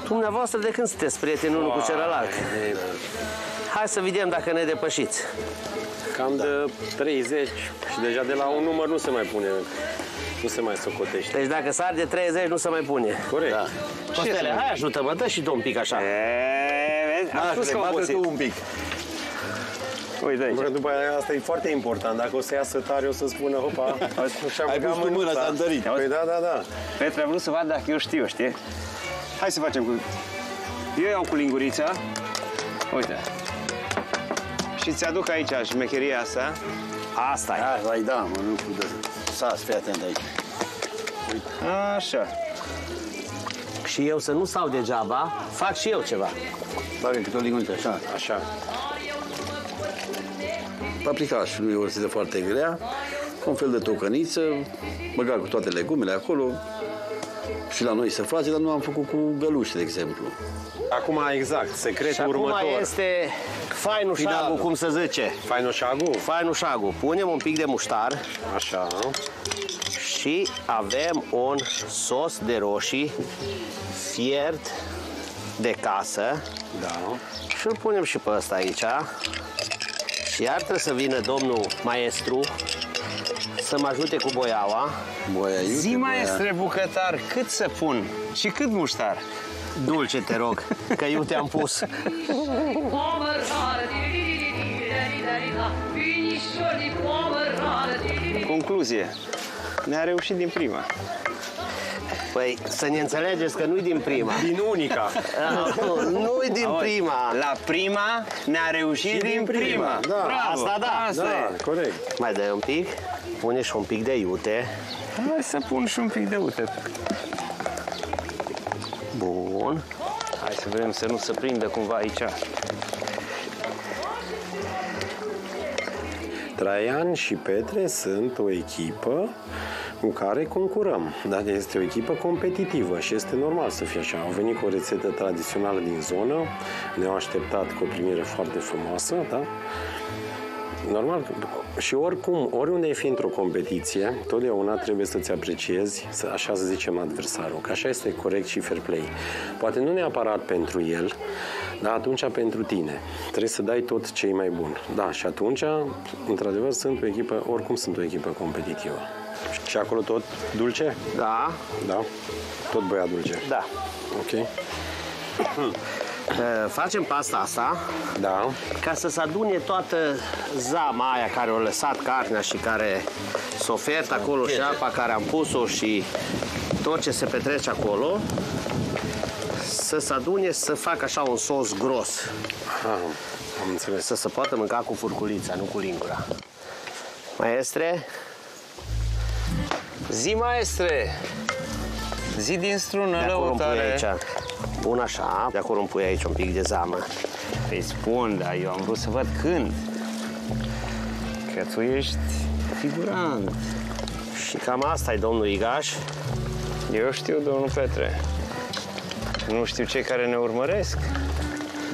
Dumneavoastră, de când sunteți prieteni unul cu celălalt? Hai să vedem dacă ne depășiți. Cam de treizeci și deja de la un număr nu se mai pune, nu se mai socotește. Deci dacă sar de treizeci nu se mai pune. Corect. Costele, hai ajută-mă, dă și tu un pic așa. Am spus că am obosit. Bate tu un pic. Uite aici. Că după aia, asta e foarte important. Dacă o să iasă tare, o să spună, hopa, ai pus cu mâna, s-a întărit. Păi da, da, da. Petre a vrut să vadă dacă eu știu, știi? Hai să facem cu... Eu iau cu lingurița. Uite. Și ți-aduc aici șmecheria asta. Asta-i. Asta-i, da, mă, nu putea. Sas, fii atent aici. Uite. Așa. Și eu să nu stau degeaba, fac și eu ceva. Bagă câte o linguriță, așa. Așa. Paprikaș nu e o rețetă foarte grea, un fel de tocăniță, băgat cu toate legumele acolo. Și la noi se face, dar nu am făcut cu găluși, de exemplu. Acum, exact, secretul următor. Acum este fainușagul, cum se zice. Fainușagul? Fainușagul. Punem un pic de muștar. Așa. Și avem un sos de roșii fiert de casă. Da. Și îl punem și pe ăsta aici. Și iar trebuie să vină domnul maestru să mă ajute cu boiaua. Boia, iute, zi, maestre bucătar, cât să pun și cât muștar? Dulce, te rog, că eu te-am pus. Concluzie, ne-a reușit din prima. Păi, să ne înțelegeți că nu-i din prima. Din unica. Nu-i din prima. La prima ne-a reușit din prima. Asta da, asta e. Corect. Mai dai un pic, pune și un pic de iute. Hai să pun și un pic de iute. Bun. Hai să vedem să nu se prindă cumva aici. Traian și Petre sunt o echipă cu care concurăm, dar este o echipă competitivă și este normal să fie așa. Au venit cu o rețetă tradițională din zonă, ne-au așteptat cu o primire foarte frumoasă, da? Normal, și oricum, oriunde ai fi într-o competiție, totdeauna trebuie să-ți apreciezi, să, așa să zicem, adversarul, că așa este corect și fair play. Poate nu neapărat pentru el, dar atunci pentru tine. Trebuie să dai tot ce e mai bun. Da, și atunci, într-adevăr, sunt o echipă, oricum sunt o echipă competitivă. Și acolo tot dulce? Da. Da? Tot băia dulce? Da. Ok. Facem pasta asta, da, ca să se adune toată zama aia care a lăsat carnea și care s-a ofert acolo și apa care am pus-o și tot ce se petrece acolo, să se adune, să fac așa un sos gros. Aha, am înțeles. Să se poată mânca cu furculița, nu cu lingura. Maestre? Zi, maestre! Zi din strună, lăutare! Pun așa, de acolo îmi pui aici un pic de zamă. Păi spun, dar eu am vrut să văd când. Că tu ești figurant. Și cam asta e domnul Igaș. Eu știu, domnul Petre. Nu știu cei care ne urmăresc.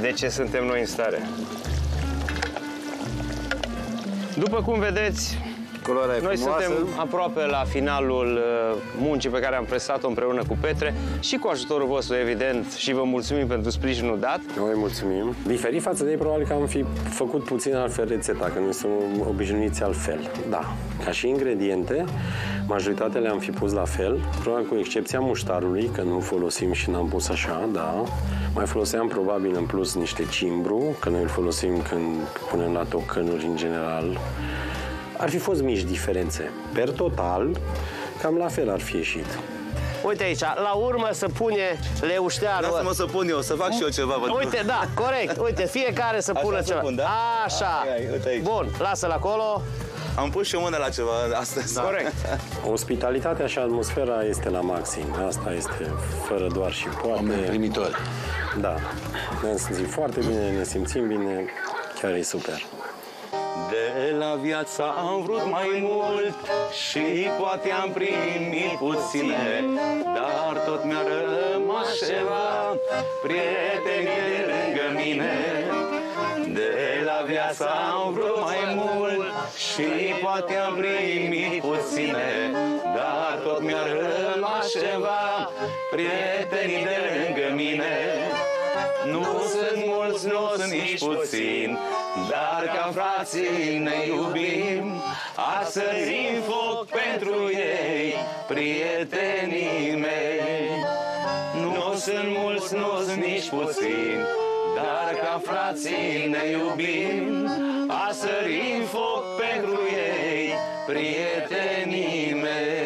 De ce suntem noi în stare? După cum vedeți, noi suntem aproape la finalul muncii pe care am presat-o împreună cu Petre și cu ajutorul vostru, evident, și vă mulțumim pentru sprijinul dat. Noi mulțumim. Diferit față de ei, probabil că am fi făcut puțin altfel rețeta, că nu sunt obișnuiți altfel. Da. Ca și ingrediente, majoritatea le-am fi pus la fel, probabil cu excepția muștarului, că nu folosim și n-am pus așa, da. Mai foloseam probabil în plus niște cimbru, că noi îl folosim când punem la tocănuri în general. Ar fi fost mici diferențe. Per total, cam la fel ar fi ieșit. Uite aici, la urmă se pune leușteanul. Lasă-mă să pun eu, să fac și eu ceva. Uite, da, corect. Uite, fiecare să pună ceva. Pun, da? Așa. Ai, ai, uite aici. Bun, lasă-l acolo. Am pus și eu mână la ceva astăzi. Da. Corect. Ospitalitatea și atmosfera este la maxim. Asta este fără doar și poate. Oameni primitori. Da. Ne simțim foarte bine, ne simțim bine. Chiar e super. De la viața am vrut mai mult și poate am primit puține, dar tot mi-a rămas ceva, prietenii de lângă mine. De la viața am vrut mai mult și poate am primit puține, dar tot mi-a rămas ceva, prietenii de lângă mine. Nu sunt mulți, nu sunt nici puțini, dar ca frații ne iubim. Azi sărim foc pentru ei, prietenii mei. Nu sunt mulți, nu sunt nici puțini, dar ca frații ne iubim. Azi sărim foc pentru ei, prietenii mei.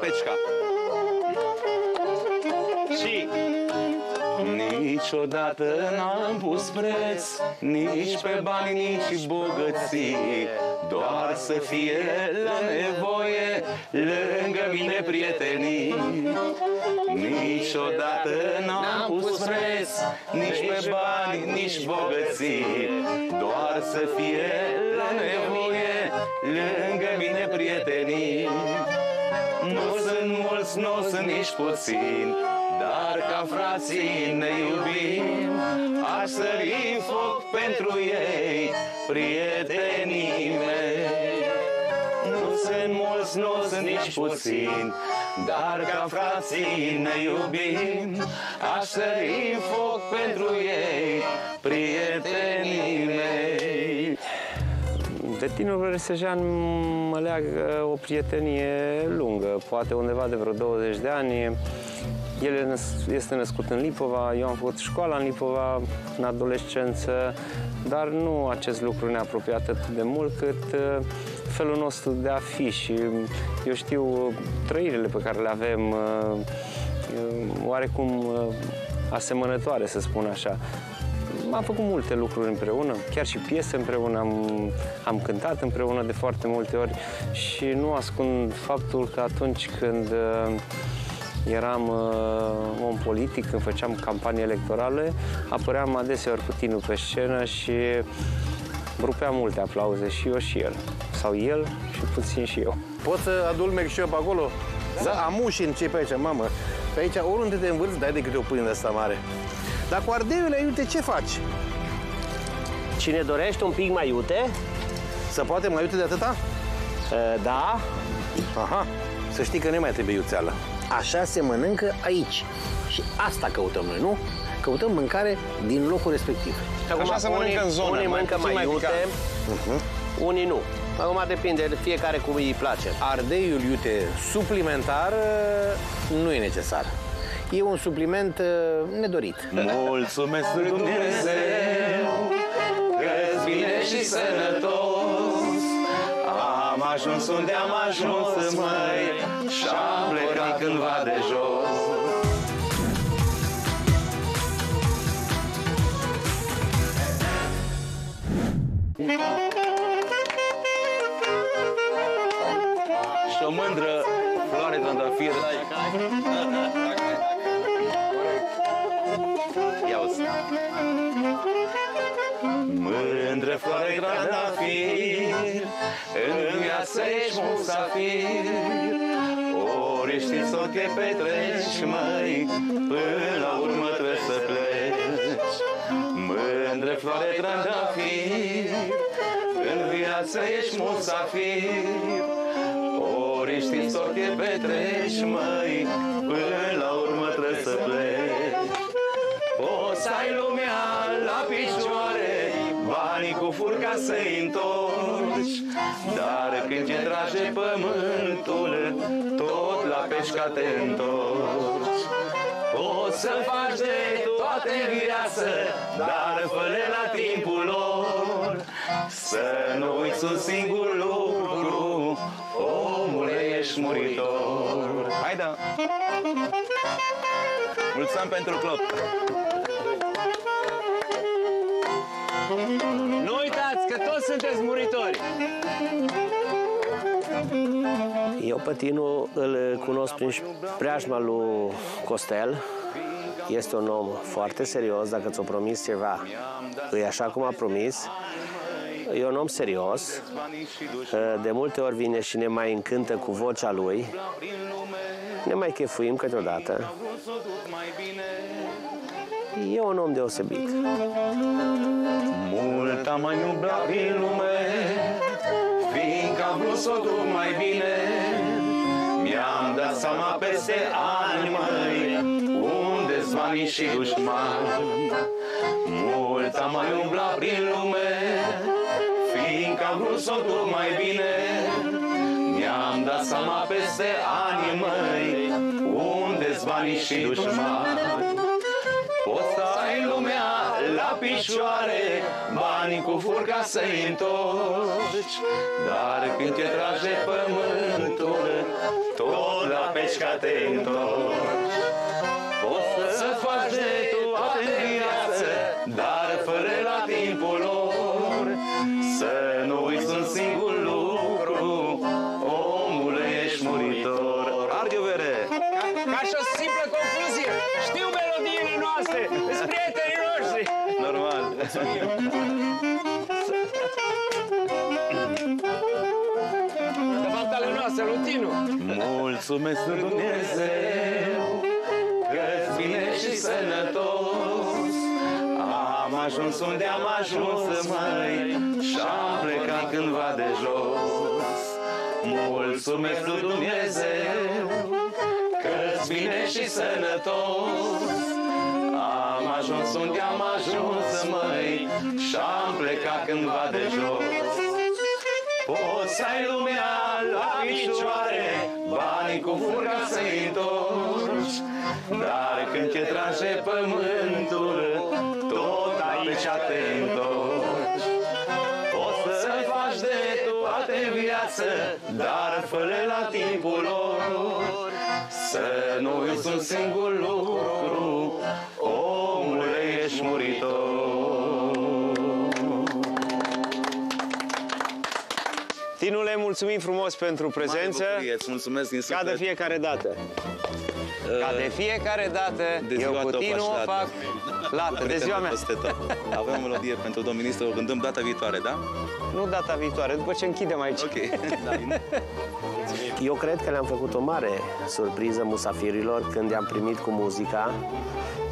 Pecica. Și niciodată n-am pus preț nici pe bani, nici bogății, doar să fie la nevoie lângă mine prietenii. Niciodată n-am pus preț nici pe bani, nici bogății, doar să fie la nevoie lângă mine prietenii. Nu sunt mulți, nu sunt nici puțini, dar ca frații ne iubim. Aș sări foc pentru ei, prietenii mei. Nu sunt mulți, nu sunt nici puțini, dar ca frații ne iubim. Aș sări foc pentru ei, prietenii mei. De Tinu Vresejan mă leagă o prietenie lungă, poate undeva de vreo douăzeci de ani. El este născut în Lipova, eu am făcut școala în Lipova, în adolescență, dar nu acest lucru ne-a apropiat atât de mult cât felul nostru de a fi și eu știu trăirile pe care le avem oarecum asemănătoare, să spun așa. Am făcut multe lucruri împreună, chiar și piese împreună, am, am cântat împreună de foarte multe ori și nu ascund faptul că atunci când eram uh, om politic, când făceam campanii electorale, apăream adeseori cu Tinu pe scenă și rupeam multe aplauze și eu și el, sau el și puțin și eu. Pot să adulmec și eu pe acolo? Da, da. Am ușin ce pe aici, mamă. Pe aici, oriunde te învârți, dai de câte o pâine de asta mare. Dar cu ardeiurile, iute, ce faci? Cine dorește un pic mai iute? Să poate mai iute de atâta? E, da. Aha. Să știi că nu mai trebuie iuțeală. Așa se mănâncă aici. Și asta căutăm noi, nu? Căutăm mâncare din locul respectiv. Acum, așa se mănâncă în zonă. Unii mănâncă mai, mai iute, uh-huh. Unii nu. Acum depinde de fiecare cum îi place. Ardeiul iute suplimentar nu e necesar. E un supliment uh, nedorit. Mulțumesc lui Dumnezeu că-s bine și sănătos. Am ajuns unde am ajuns, măi, și-am plecat cândva de jos. Și o mândră floare de trandafir. Mândră floare de trandafir, în viață ești musafir, ori ești să te petreci, măi, până la urmă trebuie să pleci. Mândră floare de trandafir, în viață ești musafir, ori ești să te petreci, măi, până la urmă trebuie să pleci. Poți să ai lumea la picioare, banii cu furca să-i întorci, dar când te trage pământul, tot la Pecica te întorci. Poți să faci de toate viață, dar fără la timpul lor. Să nu uiți un singur lucru, omule, ești muritor. Hai da! Mulțumim pentru clop! Nu uitați că toți sunteți muritori! Eu pe Tinu îl cunosc prin preajma lui Costel. Este un om foarte serios, dacă ți-o promis ceva, îi așa cum a promis. E un om serios, de multe ori vine și ne mai încântă cu vocea lui. Ne mai chefuim câteodată. E un om deosebit. Mult am mai umblat prin lume, fiindcă am vrut să o duc mai bine. Mi-am dat seama peste ani, măi, unde-s banii și dușmani. Mult am mai umblat prin lume, fiindcă am vrut să o duc mai bine. Mi-am dat seama peste ani, măi, unde-s banii și dușmani. Poți să ai lumea la picioare, banii cu furca să-i întorci, dar când te trage pământul, tot la Pecica te întorci. Poți să faci de toate viață, dar fără la timpul lor. Să nu uiți un singur lucru, omule, ești muritor. Arghiovere! Ca și o simplă concluzie, știu melodiile noastre, sunt prietenii noștri! Normal! De fapt ale noastre, Tinu! Mulțumesc lui Dumnezeu că-s bine și sănătos. Am ajuns unde am ajuns, măi, și-am plecat cândva de jos. Mulțumesc lui Dumnezeu că-ți bine și sănătos. Am ajuns unde am ajuns, măi, și-am plecat cândva de jos. Poți să ai lumea la picioare, banii cu furca să-i întorci, dar când te trage pământul, tot aici te întorci. Poți să faci de toate viață, dar fă-le la timpul lor. Să nu uiți un singur lucru, omule, ești muritor. Tinule, mulțumim frumos pentru prezență. Ca de fiecare dată. Ca de fiecare dată, eu cu Tinu fac lată. De ziua mea. Avem melodie pentru domnul ministru, o gândim data viitoare, da? Nu data viitoare, după ce închidem aici. Ok. Eu cred că le-am făcut o mare surpriză musafirilor când i-am primit cu muzica,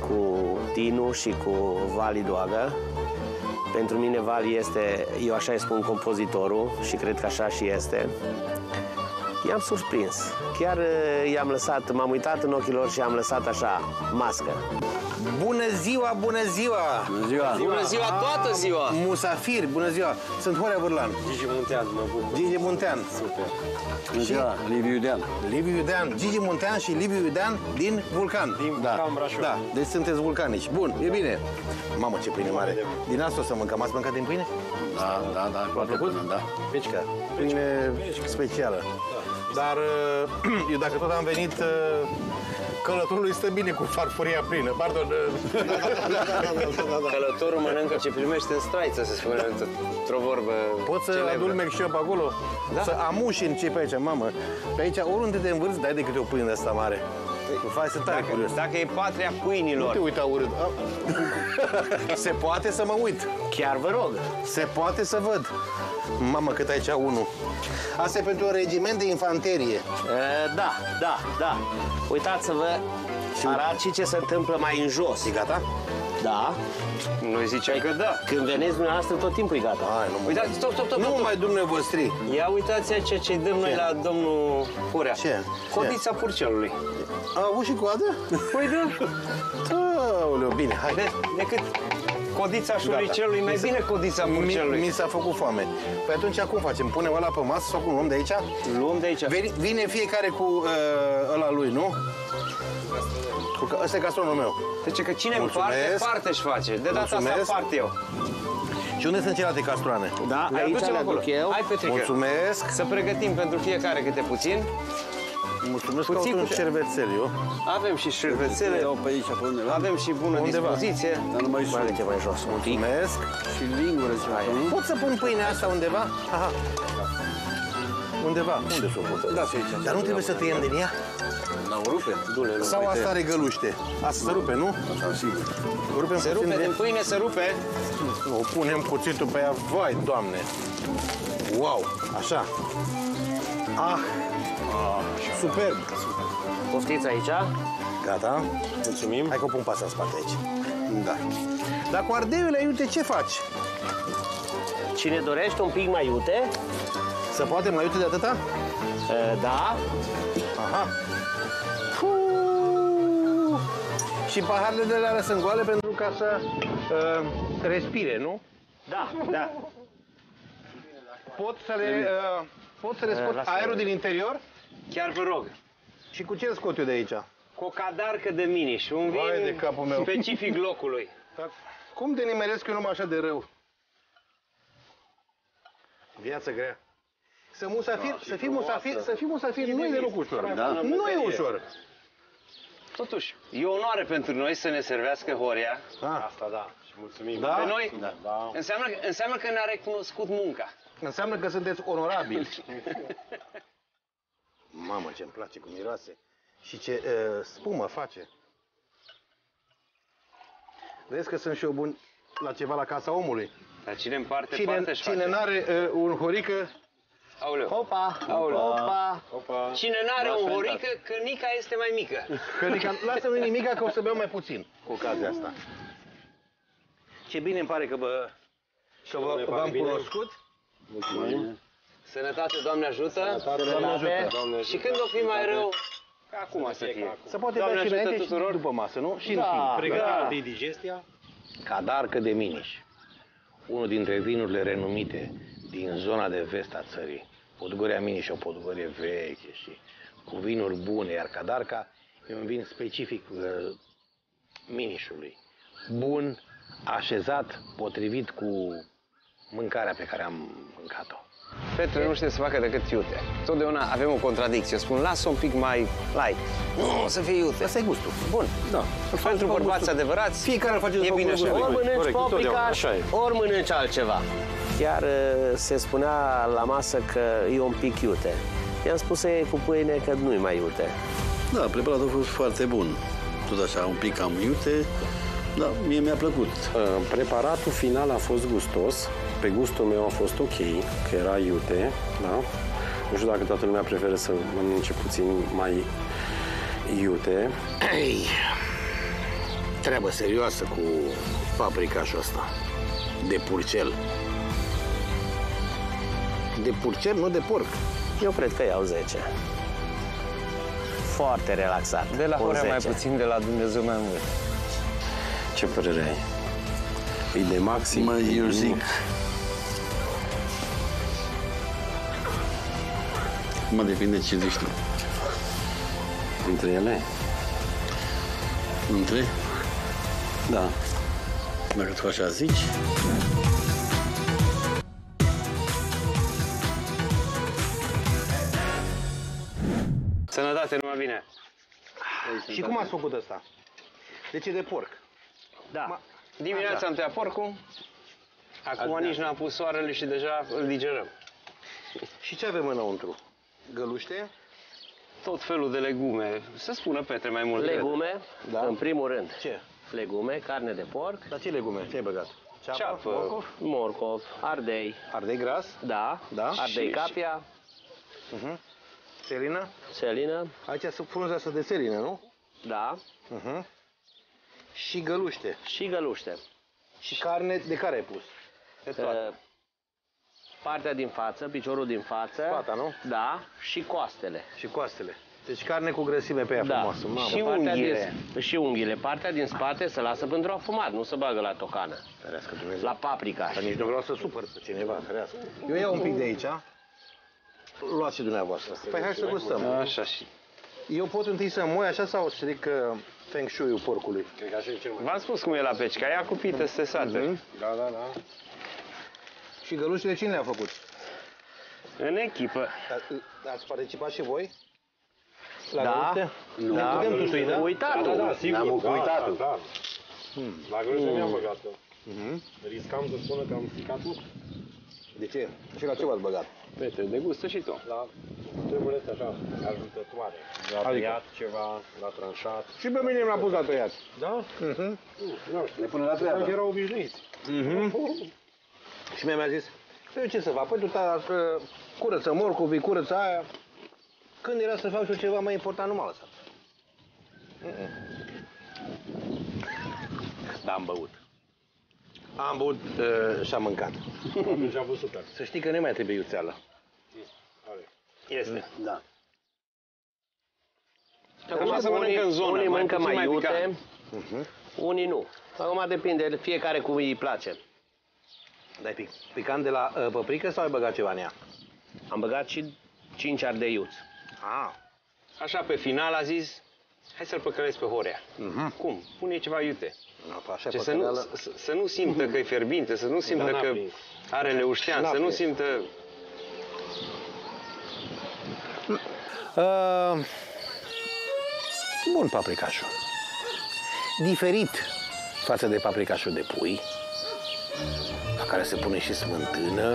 cu Tinu și cu Vali Doagă. Pentru mine Vali este, eu așa îi spun, compozitorul și cred că așa și este. I-am surprins. Chiar i-am lăsat, m-am uitat în ochii lor și am lăsat așa, mască. Bună ziua, bună ziua! Bună ziua! Bună ziua, toată ziua! Musafiri, bună ziua! Sunt Horia Vîrlan. Gigi Muntean, mă bucur. Gigi Muntean. Super. Bună ziua, Liviu Iudean. Liviu Iudean, Gigi Muntean și Liviu Iudean din Vulcan. Din Vulcan, Brașov. Da, deci sunteți vulcanici. Bun, e bine. Mamă, ce pâine mare! Din asta o să mâncăm. Ați mâncat din pâine? Da, da, da. V-a plăcut? Da. Pecica. Pâine specială. Dar eu dacă tot am venit... Călătorului stă bine cu farfuria plină, pardon. Călătorul mănâncă ce primește în straiță, să spune într-o vorbă. Poți să adulmec și eu pe acolo? Să amuși în ce pe aici, mamă. Pe aici, oriunde te învârți, dai de câte o pâine de asta mare. Îmi faci să tare curios. Dacă e patria pâinilor. Nu te uita urât. Se poate să mă uit. Chiar vă rog. Se poate să văd. Mamă, cât aici unul. Asta e pentru un regiment de infanterie. Da, da, da. Uitați-vă, arat și ce se întâmplă mai în jos. E gata? Da. Noi zicem că da. Când veniți dumneavoastră, tot timpul e gata. Uitați, stop, stop, stop. Nu mai dumneavoastri. Ia uitați-vă ceea ce dăm noi la domnul Horia. Ce? Codița purcelului. A avut și coadă? Păi da. Aoleu, bine, hai. Decât codița șuricelului, mai bine codița purcelului. Mi s-a făcut foame. Păi atunci cum facem? Punem ăla pe masă sau cum luăm de aici? Luăm de aici. Vine fiecare cu ăla lui, nu? cu... Ăsta e castronul meu. Deci că cine parte, parte își face. De data Mulțumesc. Asta parte eu. Și unde sunt celelalte castroane? Da, le aici le aduc eu. Hai, Petrică. Mulțumesc. Să pregătim pentru fiecare câte puțin. Mulțumesc puțin că șervețel, eu. Avem și șervețele. Avem și bună undeva. Dispoziție. Dar nu mai sunt mai jos. Mulțumesc. Și lingură ziua. Pot să pun pâinea asta undeva? Aha. Undeva. Unde s-o pun? Da, aici. Dar nu trebuie să tăiem din ea? Nu rupe. Sau asta are găluște. Asta se rupe, nu? Așa, se rupe din pâine, se rupe. O punem cuțitul pe ea. Vai, Doamne! Wow! Așa. Ah! Superb! Poftiți aici. Gata. Mulțumim. Hai că o pun pasta în spate aici. Da. Dar cu ardeiurile, iute, ce faci? Cine dorește un pic mai iute. Se poate mai iute de atâta? E, da. Aha. Fuuu. Și paharele de alea sunt goale pentru ca să uh, respire, nu? Da. Da. Pot să le, uh, pot să le scot uh, aerul din interior? Chiar vă rog. Și cu ce scot eu de aici? Cu o cadarca de miniș, un vin de capul meu. Specific locului. Dar cum te nimeresc eu numai așa de rău? Viața grea. Să, musafir, da, să, fii musafir, să fii musafir nu e deloc ușor. Da? Nu e ușor. Totuși, e o onoare pentru noi să ne servească Horia. Ah. Asta da. Și mulțumim. Da? Pe noi da. Da. Înseamnă, înseamnă că ne-a recunoscut munca. Înseamnă că sunteți onorabili. Mamă, ce-mi place cu miroase. Și ce uh, spumă face. Vezi că sunt și eu bun la ceva la casa omului. Dar cine împarte, cine, parte își face. Cine n-are uh, un horică... Aoleu. Opa, aoleu. Opa. Opa. Cine n-are o horică, cănica este mai mică. Cănica, lasă-mi nimica că o să beau mai puțin cu ocazia asta. Ce bine îmi pare că vă v-am cunoscut. Mulțumim. Sănătate, Doamne ajută. Sănătate, Doamne ajută. Doamne ajută. Și când o fi mai rău, acum să fie. Să poate bea și înainte și după masă, nu? Și în timp. Pregătirea de digestia. Cadarca de Miniș. Unul dintre vinurile renumite din zona de vest a țării. Podgoria Miniș e o podgorie veche și cu vinuri bune, iar Cadarca e un vin specific uh, Minișului. Bun, așezat, potrivit cu mâncarea pe care am mâncat-o. Petre nu știe să facă decât iute. Totdeauna avem o contradicție. Spun, lasă un pic mai light. Nu, o să fie iute. Asta e gustul. Bun. Da. Pentru bărbați adevărați, fiecare face e bine așa. Ori mănânci paprika, ori mănânci altceva. Chiar se spunea la masă că e un pic iute. I-am spus să iei cu pâine că nu-i mai iute. Da, preparatul a fost foarte bun. Tot așa, un pic cam iute, dar mie mi-a plăcut. Preparatul final a fost gustos. Pe gustul meu a fost ok, că era iute, da? Nu știu dacă toată lumea preferă să mănânce puțin mai iute. Ei, treabă serioasă cu paprikașul ăsta, de purcel. De purcel, nu de porc. Eu cred că iau zece. Foarte relaxat. De la Horia mai puțin, de la Dumnezeu mai mult. Ce părere ai? E de maxim? Mă, eu zic... Mă, depinde ce zici tu. Între ele? Între? Da. Dacă tu așa zici... Sănătate, numai bine. Ei, și cum ați făcut asta? Deci e de porc. Da. Ma... Dimineața da. Am tăiat porcul, acum azi, nici da. N-am pus soarele și deja îl digerăm. Și ce avem înăuntru? Găluște? Tot felul de legume. Să spună Petre mai mult. Legume, da. În primul rând. Ce? Legume, carne de porc. Dar ce legume? Ce ai băgat? Ceapă, Ceapă morcov? morcov, ardei. Ardei gras? Da, da. Ardei și, capia. Și... Uh-huh. Selină? Selină. Aici sunt frunza asta de selină, nu? Da. Uh-huh. Și găluște. Și găluște. Și carne de care ai pus? De toate. Uh, partea din față, piciorul din față. Spata, nu? Da. Și coastele. Și coastele. Deci carne cu grăsime pe ea da. Frumoasă. Mamă. Și unghiile. Din, și unghiile. Partea din spate se lasă pentru afumat, nu se bagă la tocană. Ferească Dumnezeu. La paprika. Dar nici nu vreau să supăr pe cineva, ferească. Eu iau un pic de aici. Luați și dumneavoastră. Păi hai să gustăm. Așa și. Eu pot întâi să moi așa sau știi că feng shui-ul porcului. Cred că așa e cel mai. V-am spus cum e la Pecica, ea cupită, stesată. Mm-hmm. Da, da, da. Și gălușile cine le-a făcut? În echipă. A, ați participat și voi? La da. Găluște? Nu. Da. Tutuit, da? Uitat-o. Da, da, da, sigur. Da, da, da. Hmm. La găluște mi-am băgat-o. Mm-hmm. Riscam să spună că am stricat-o. De ce? Și la ce v-ați băgat? Petre, degustă și tu. La treburile astea așa, ajutătoare. La adică? Tăiat ceva, la tranșat. Și pe mine mi-a pus la tăiat. Da? Mhm. Nu știu. Le pune la tăiat, da? Erau obișnuiți. Mhm. Și mie mi-a zis, eu ce să fac? Păi tu ta curăță morcovii, curăță aia. Când era să fac eu ceva mai important, nu m-a lăsat. Mhm. Dar am băut. Am băut uh, și am mâncat. Am avut super. Să știi că nu mai trebuie iuțeală. Este. Da. Acum să mănâncă în zonă. Unii mănâncă mai iute, unii nu. Acum depinde, fiecare cum îi place. Dar e picant de la uh, păprică sau ai băgat ceva în ea? Am băgat și cinci ardei iuți. Ah. Așa pe final a zis, hai să-l păcălesc pe Horea. Uh-huh. Cum? Pune ceva iute. Așa, ce să, nu, la... să, să nu simtă că e fierbinte, să nu simtă da, că are leuștean, să nu simtă... Uh, bun paprikașul. Diferit față de paprikașul de pui, la care se pune și smântână,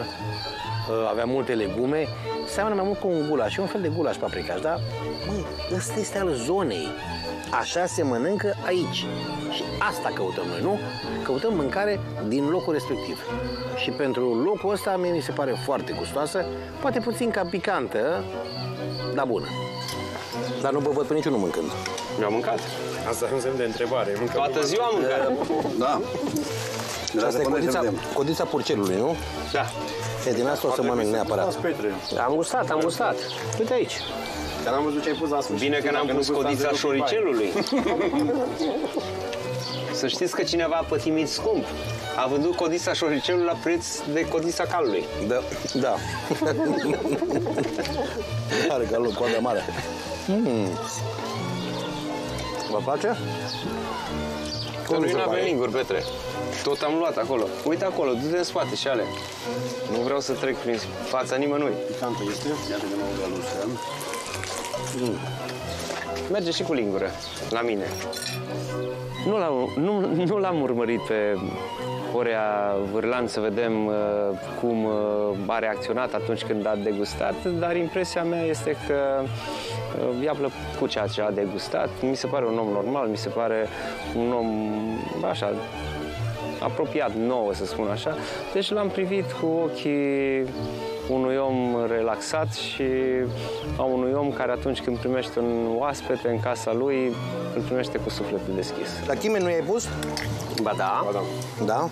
uh, avea multe legume, seamănă mai mult cu un gulaș, e un fel de gulaș paprikaș, dar măi, ăsta este al zonei. Așa se mănâncă aici. Și asta căutăm noi, nu? Căutăm mâncare din locul respectiv. Și pentru locul ăsta, mie mi se pare foarte gustoasă, poate puțin cam picantă, dar bună. Dar nu vă văd pe niciunul mâncând. Eu am mâncat. Asta e un semn de întrebare. Toată ziua am mâncat. Da. Și asta e codița, codița purcelului, nu? Da. E, din asta o să mănânc neapărat. Am gustat, am gustat. Uite aici. Dar n-am văzut ce ai pus la sfârșit. Bine că n-am pus codița șoricelului. Să știți că cineva a pătimit scump. A vândut codița șoricelului la preț de codița calului. Da. Da. Are calul, coada mare. Mm. Vă place? Că nu avem linguri, Petre. Tot am luat acolo. Uite acolo, du-te în spate și ale. Nu vreau să trec prin fața nimănui. Picantă este? Iată de nou galușă. Mm. Merge și cu lingură, la mine. Nu l-am urmărit pe Horia Vîrlan să vedem uh, cum uh, a reacționat atunci când a degustat, dar impresia mea este că uh, i-a plăcut ceea ce a degustat. Mi se pare un om normal, mi se pare un om așa, apropiat nouă, să spun așa. Deci l-am privit cu ochii unui om relaxat și a unui om care atunci când primește un oaspete în casa lui, îl primește cu sufletul deschis. La chimen nu i-ai pus? Ba da. Ba da. Da?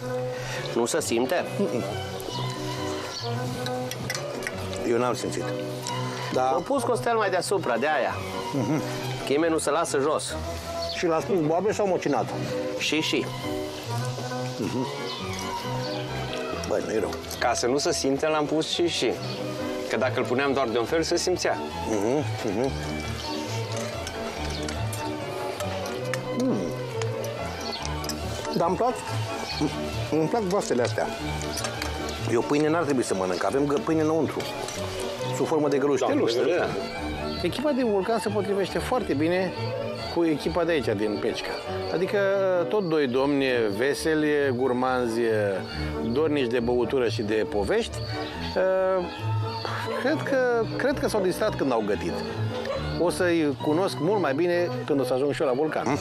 Nu se simte? Mm-mm. Eu n-am simțit. Da. Am pus costel mai deasupra, de aia. Mm-hmm. Chimenul se lasă jos. Și l-a spus boabe sau mocinat? Și, și. Mm-hmm. Băi, nu-i rău. Ca să nu se simte, l-am pus și și. Că dacă îl puneam doar de un fel, se simțea. Mhm, mhm. Mm. Dar îmi plac, îmi plac vasele astea. Eu pâine n-ar trebui să mănânc, avem pâine înăuntru. Sub formă de găluște. Da, de de echipa din Vulcan se potrivește foarte bine cu echipa de aici, din Pecica. Adică tot doi domni veseli, gurmanzi, dornici de băutură și de povești. Cred că, cred că s-au distrat când au gătit. O să-i cunosc mult mai bine când o să ajung și eu la Vulcan. Hmm?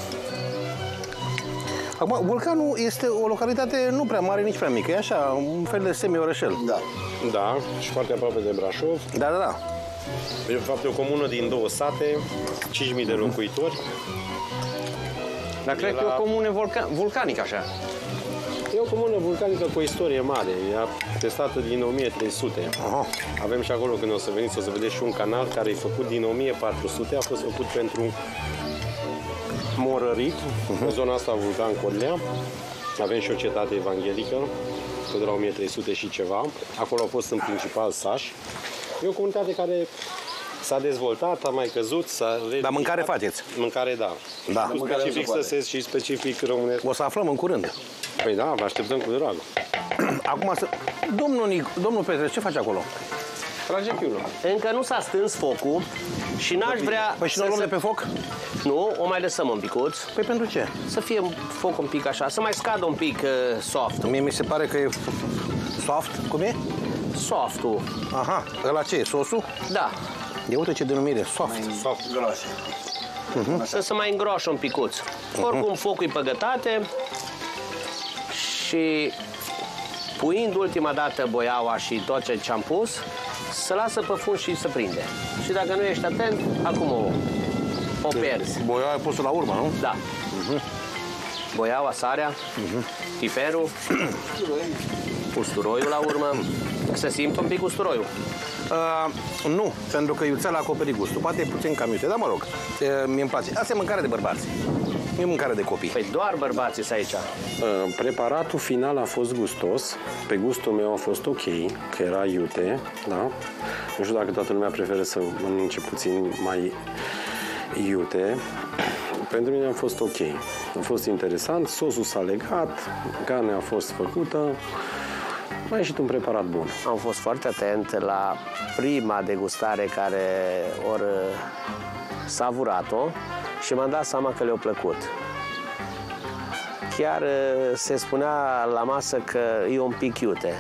Acum, Vulcanul este o localitate nu prea mare, nici prea mică. E așa, un fel de semi-orășel. Da. Da, și foarte aproape de Brașov. Da, da, da. E, de fapt, o comună din două sate, cinci mii de locuitori. Dar cred la... că e o comună vulcan... vulcanică, așa. E o comună vulcanică cu o istorie mare. Ea testată din o mie trei sute. Aha. Avem și acolo, când o să veniți, o să vedeți și un canal care e făcut din o mie patru sute. A fost făcut pentru morărit, uh-huh. În zona asta Vulcan Corlea. Avem și o cetate evanghelică, tot de la o mie trei sute și ceva. Acolo au fost în principal sași. E o comunitate care S-a dezvoltat, a mai căzut, s-a... Dar mâncare faceți? Mâncare, da. Da. Specific săsesc și specific românesc. O să aflăm în curând. Păi da, vă așteptăm cu dragul. Acum să... Domnul, Nic... Domnul Petre, ce faci acolo? Trage chiulul. Încă nu s-a stâns focul și n-aș vrea... Păi și nu luăm de pe foc? Nu, o mai lăsăm un picuț. Păi pentru ce? Să fie foc un pic așa, să mai scadă un pic uh, soft. Mie mi se pare că e soft. Cum e? Softul. Aha, ăla ce e? Sosul? Da. De uite ce denumire, soft. Mai soft groș. Uh-huh. Să se mai îngroșe un picuț. Uh-huh. Oricum focul e pe gătate și puind ultima dată boiaua și tot ce ce-am pus, se lasă pe fund și se prinde. Și dacă nu ești atent, acum o, o pierzi. Boiaua ai pus la urmă, nu? Da. Uh-huh. Boiaua, sarea, uh-huh. piperul, usturoiul la urmă. Se simte un pic usturoiul. Uh, nu, pentru că iuțeala a acoperit gustul. Poate e puțin cam iute, dar mă rog, mi-e place. Asta e mâncare de bărbați. Nu e mâncare de copii. Păi doar bărbații sunt aici. Uh, preparatul final a fost gustos. Pe gustul meu a fost ok, că era iute, da? Nu știu dacă toată lumea preferă să mănânce puțin mai iute. Pentru mine a fost ok. A fost interesant, sosul s-a legat, carnea a fost făcută. Mai ieșit un preparat bun. Am fost foarte atent la prima degustare care or savurat-o și m-am dat seama că le-a plăcut. Chiar se spunea la masă că e un pic iute.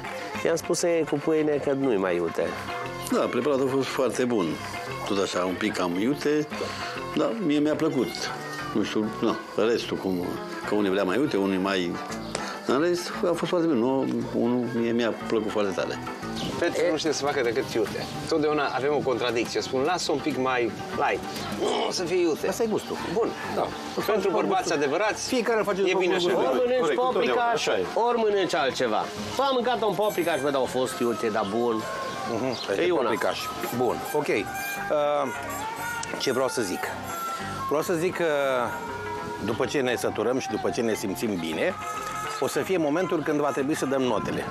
I-am spus ei cu pâine că nu-i mai iute. Da, preparatul a fost foarte bun. Tot așa, un pic cam iute, dar mie mi-a plăcut. Nu știu, na, restul, cum, că unii vrea mai iute, unii mai... În rest, a fost foarte bine. Nu, unul mi-a plăcut foarte tare. Petre e... nu știe să facă decât iute. Totdeauna avem o contradicție. Spun, lasă un pic mai light. Nu, să fie iute. Asta e gustul. Bun. Da. Da. Pentru bărbați adevărați, fiecare face e bine așa. Ori mănânci popricaș, ori mănânci altceva. Păi am mâncat un popricaș, bă, dar a fost iute, dar bun. Uh-huh. E una. Bun, ok. Uh, ce vreau să zic? Vreau să zic că după ce ne săturăm și după ce ne simțim bine, o să fie momentul când va trebui să dăm notele.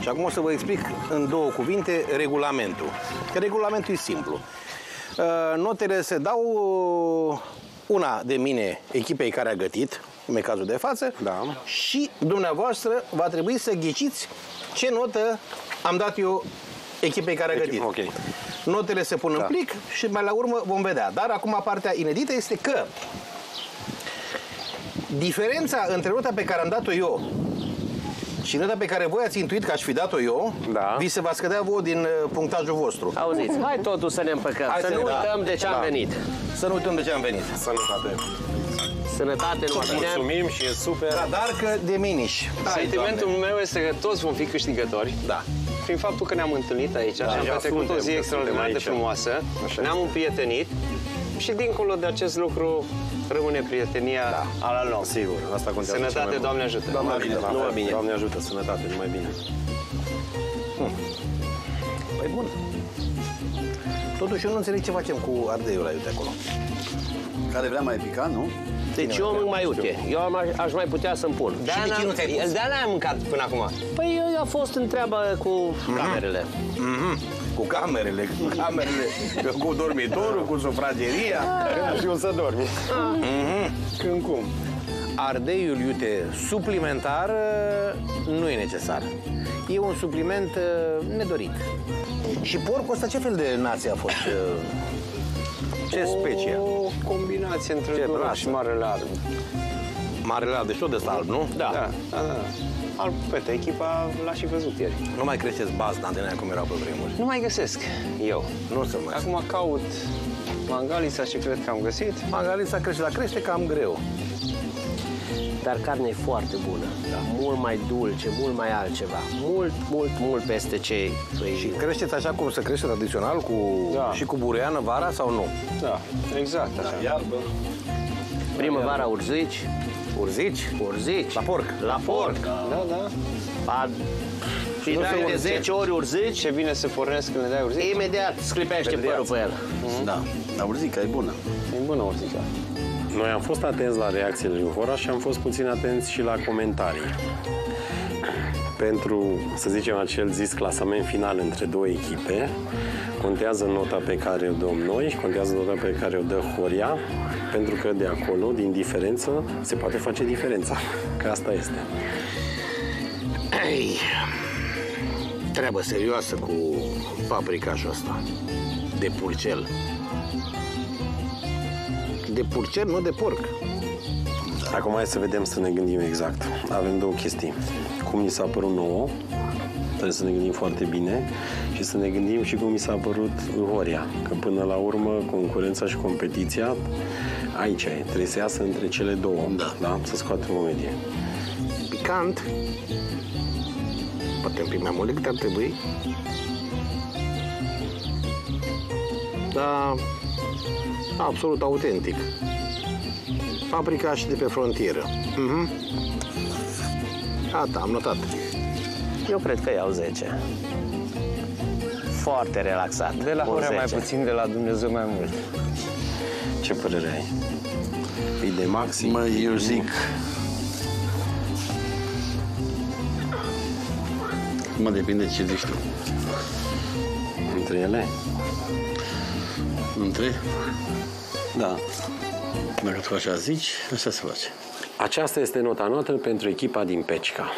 Și acum o să vă explic în două cuvinte regulamentul. Că regulamentul e simplu. Notele se dau una de mine echipei care a gătit, cum e cazul de față, da. Și dumneavoastră va trebui să ghiciți ce notă am dat eu echipei care a gătit. Okay. Notele se pun da. În plic și mai la urmă vom vedea. Dar acum partea inedită este că diferența între nota pe care am dat-o eu și nota pe care voi ați intuit că aș fi dat-o eu, da. Vi se va scădea voi din punctajul vostru. Auziți, hai totul să ne împăcăm, hai să ne uităm da. De ce am da. Venit. Să nu uităm de ce am venit. Sănătate. Sănătate, nu mulțumim și e super. Cadarca de Miniș. Da, sentimentul meu este că toți vom fi câștigători. Da. Prin faptul că ne-am întâlnit aici da, și am petrecut o zi extraordinar de frumoasă, ne-am împrietenit. Și dincolo de acest lucru rămâne prietenia da. Ala lor. Sigur, asta contează. Sănătate, Doamne ajută. Doamne, Doamne, bine, Doamne, bine. Doamne ajută, sănătate, numai bine. Hmm. Păi bun. Totuși eu nu înțeleg ce facem cu ardeiul aiute acolo. Care vrea mai picat, nu? Deci eu mânc mai iute. Eu am, aș mai putea să-mi pun. De-aia n-am mâncat până acum. Păi a fost întreaba cu mm-hmm. camerele. Mm-hmm. Cu camerele, cu camerele, cu dormitorul, cu sufrageria. Când știu să dormi. Mm-hmm. Când cum? Ardeiul iute suplimentar nu e necesar. E un supliment nedorit. Și porcul ăsta ce fel de nație a fost? Ce specie? O combinație între dorat și marele alb. Marele alb, deci tot de ăsta alb, nu? Da. Da, da, da. Alb, Petre, echipa l-a și văzut ieri. Nu mai creșteți bazna de neaia cum erau pe vremuri. Nu mai găsesc eu. Nu se mai. Acum caut Mangaliza și cred că am găsit. Mangaliza crește, dar crește cam greu. Dar carne e foarte bună. Da. Mult mai dulce, mult mai altceva. Mult, mult, mult peste ce. Și creșteți așa cum se crește tradițional cu... Da. Și cu bureană vara sau nu? Da, exact așa. Da, iarbă. Primăvara urzici. Urzici? Urzici. La porc. La porc. Da, da. A... Și dai de zece ori urzici. Ce bine se pornesc când le dai urzici. Imediat sclipește părul pe el. Mm-hmm. Da. Dar urzica e bună. E bună urzica. Noi am fost atenți la reacțiile lui Horia și am fost puțin atenți și la comentarii. pentru, să zicem, acel zis clasament final între două echipe. Contează nota pe care o dăm noi, contează nota pe care o dă Horia, pentru că de acolo, din diferență, se poate face diferența. Că asta este. Ei, treabă serioasă cu paprikașul ăsta de purcel. De purcel, nu de porc. Acum hai să vedem, să ne gândim exact. Avem două chestii. Cum ni s-a părut nouă, trebuie să ne gândim foarte bine, și să ne gândim și cum mi s-a părut Horia. Că până la urmă, concurența și competiția, aici e. Trebuie să iasă între cele două, da? Da? Să scoatem o medie. Picant. Poate un pic mai mult decât ar trebui. Dar absolut autentic. Paprika și de pe frontieră. Mhm. Gata, am notat. Eu cred că iau zece. Foarte relaxat. De la Horia mai puțin, de la Dumnezeu mai mult. Ce părere ai? E de maxim? Mă, eu zic... Mă, depinde ce zici tu. Între ele? Între? Da. Dacă tu așa zici, așa se face. Aceasta este nota noastră pentru echipa din Pecica.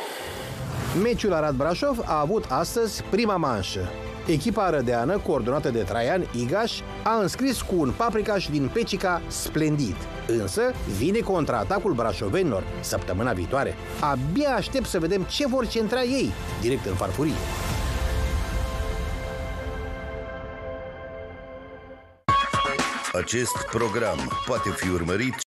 Meciul Arad-Brașov a avut astăzi prima manșă. Echipa arădeană, coordonată de Traian Igaș, a înscris cu un paprikaș din Pecica splendid. Însă vine contraatacul brașovenilor săptămâna viitoare. Abia aștept să vedem ce vor centra ei, direct în farfurie. Acest program poate fi urmărit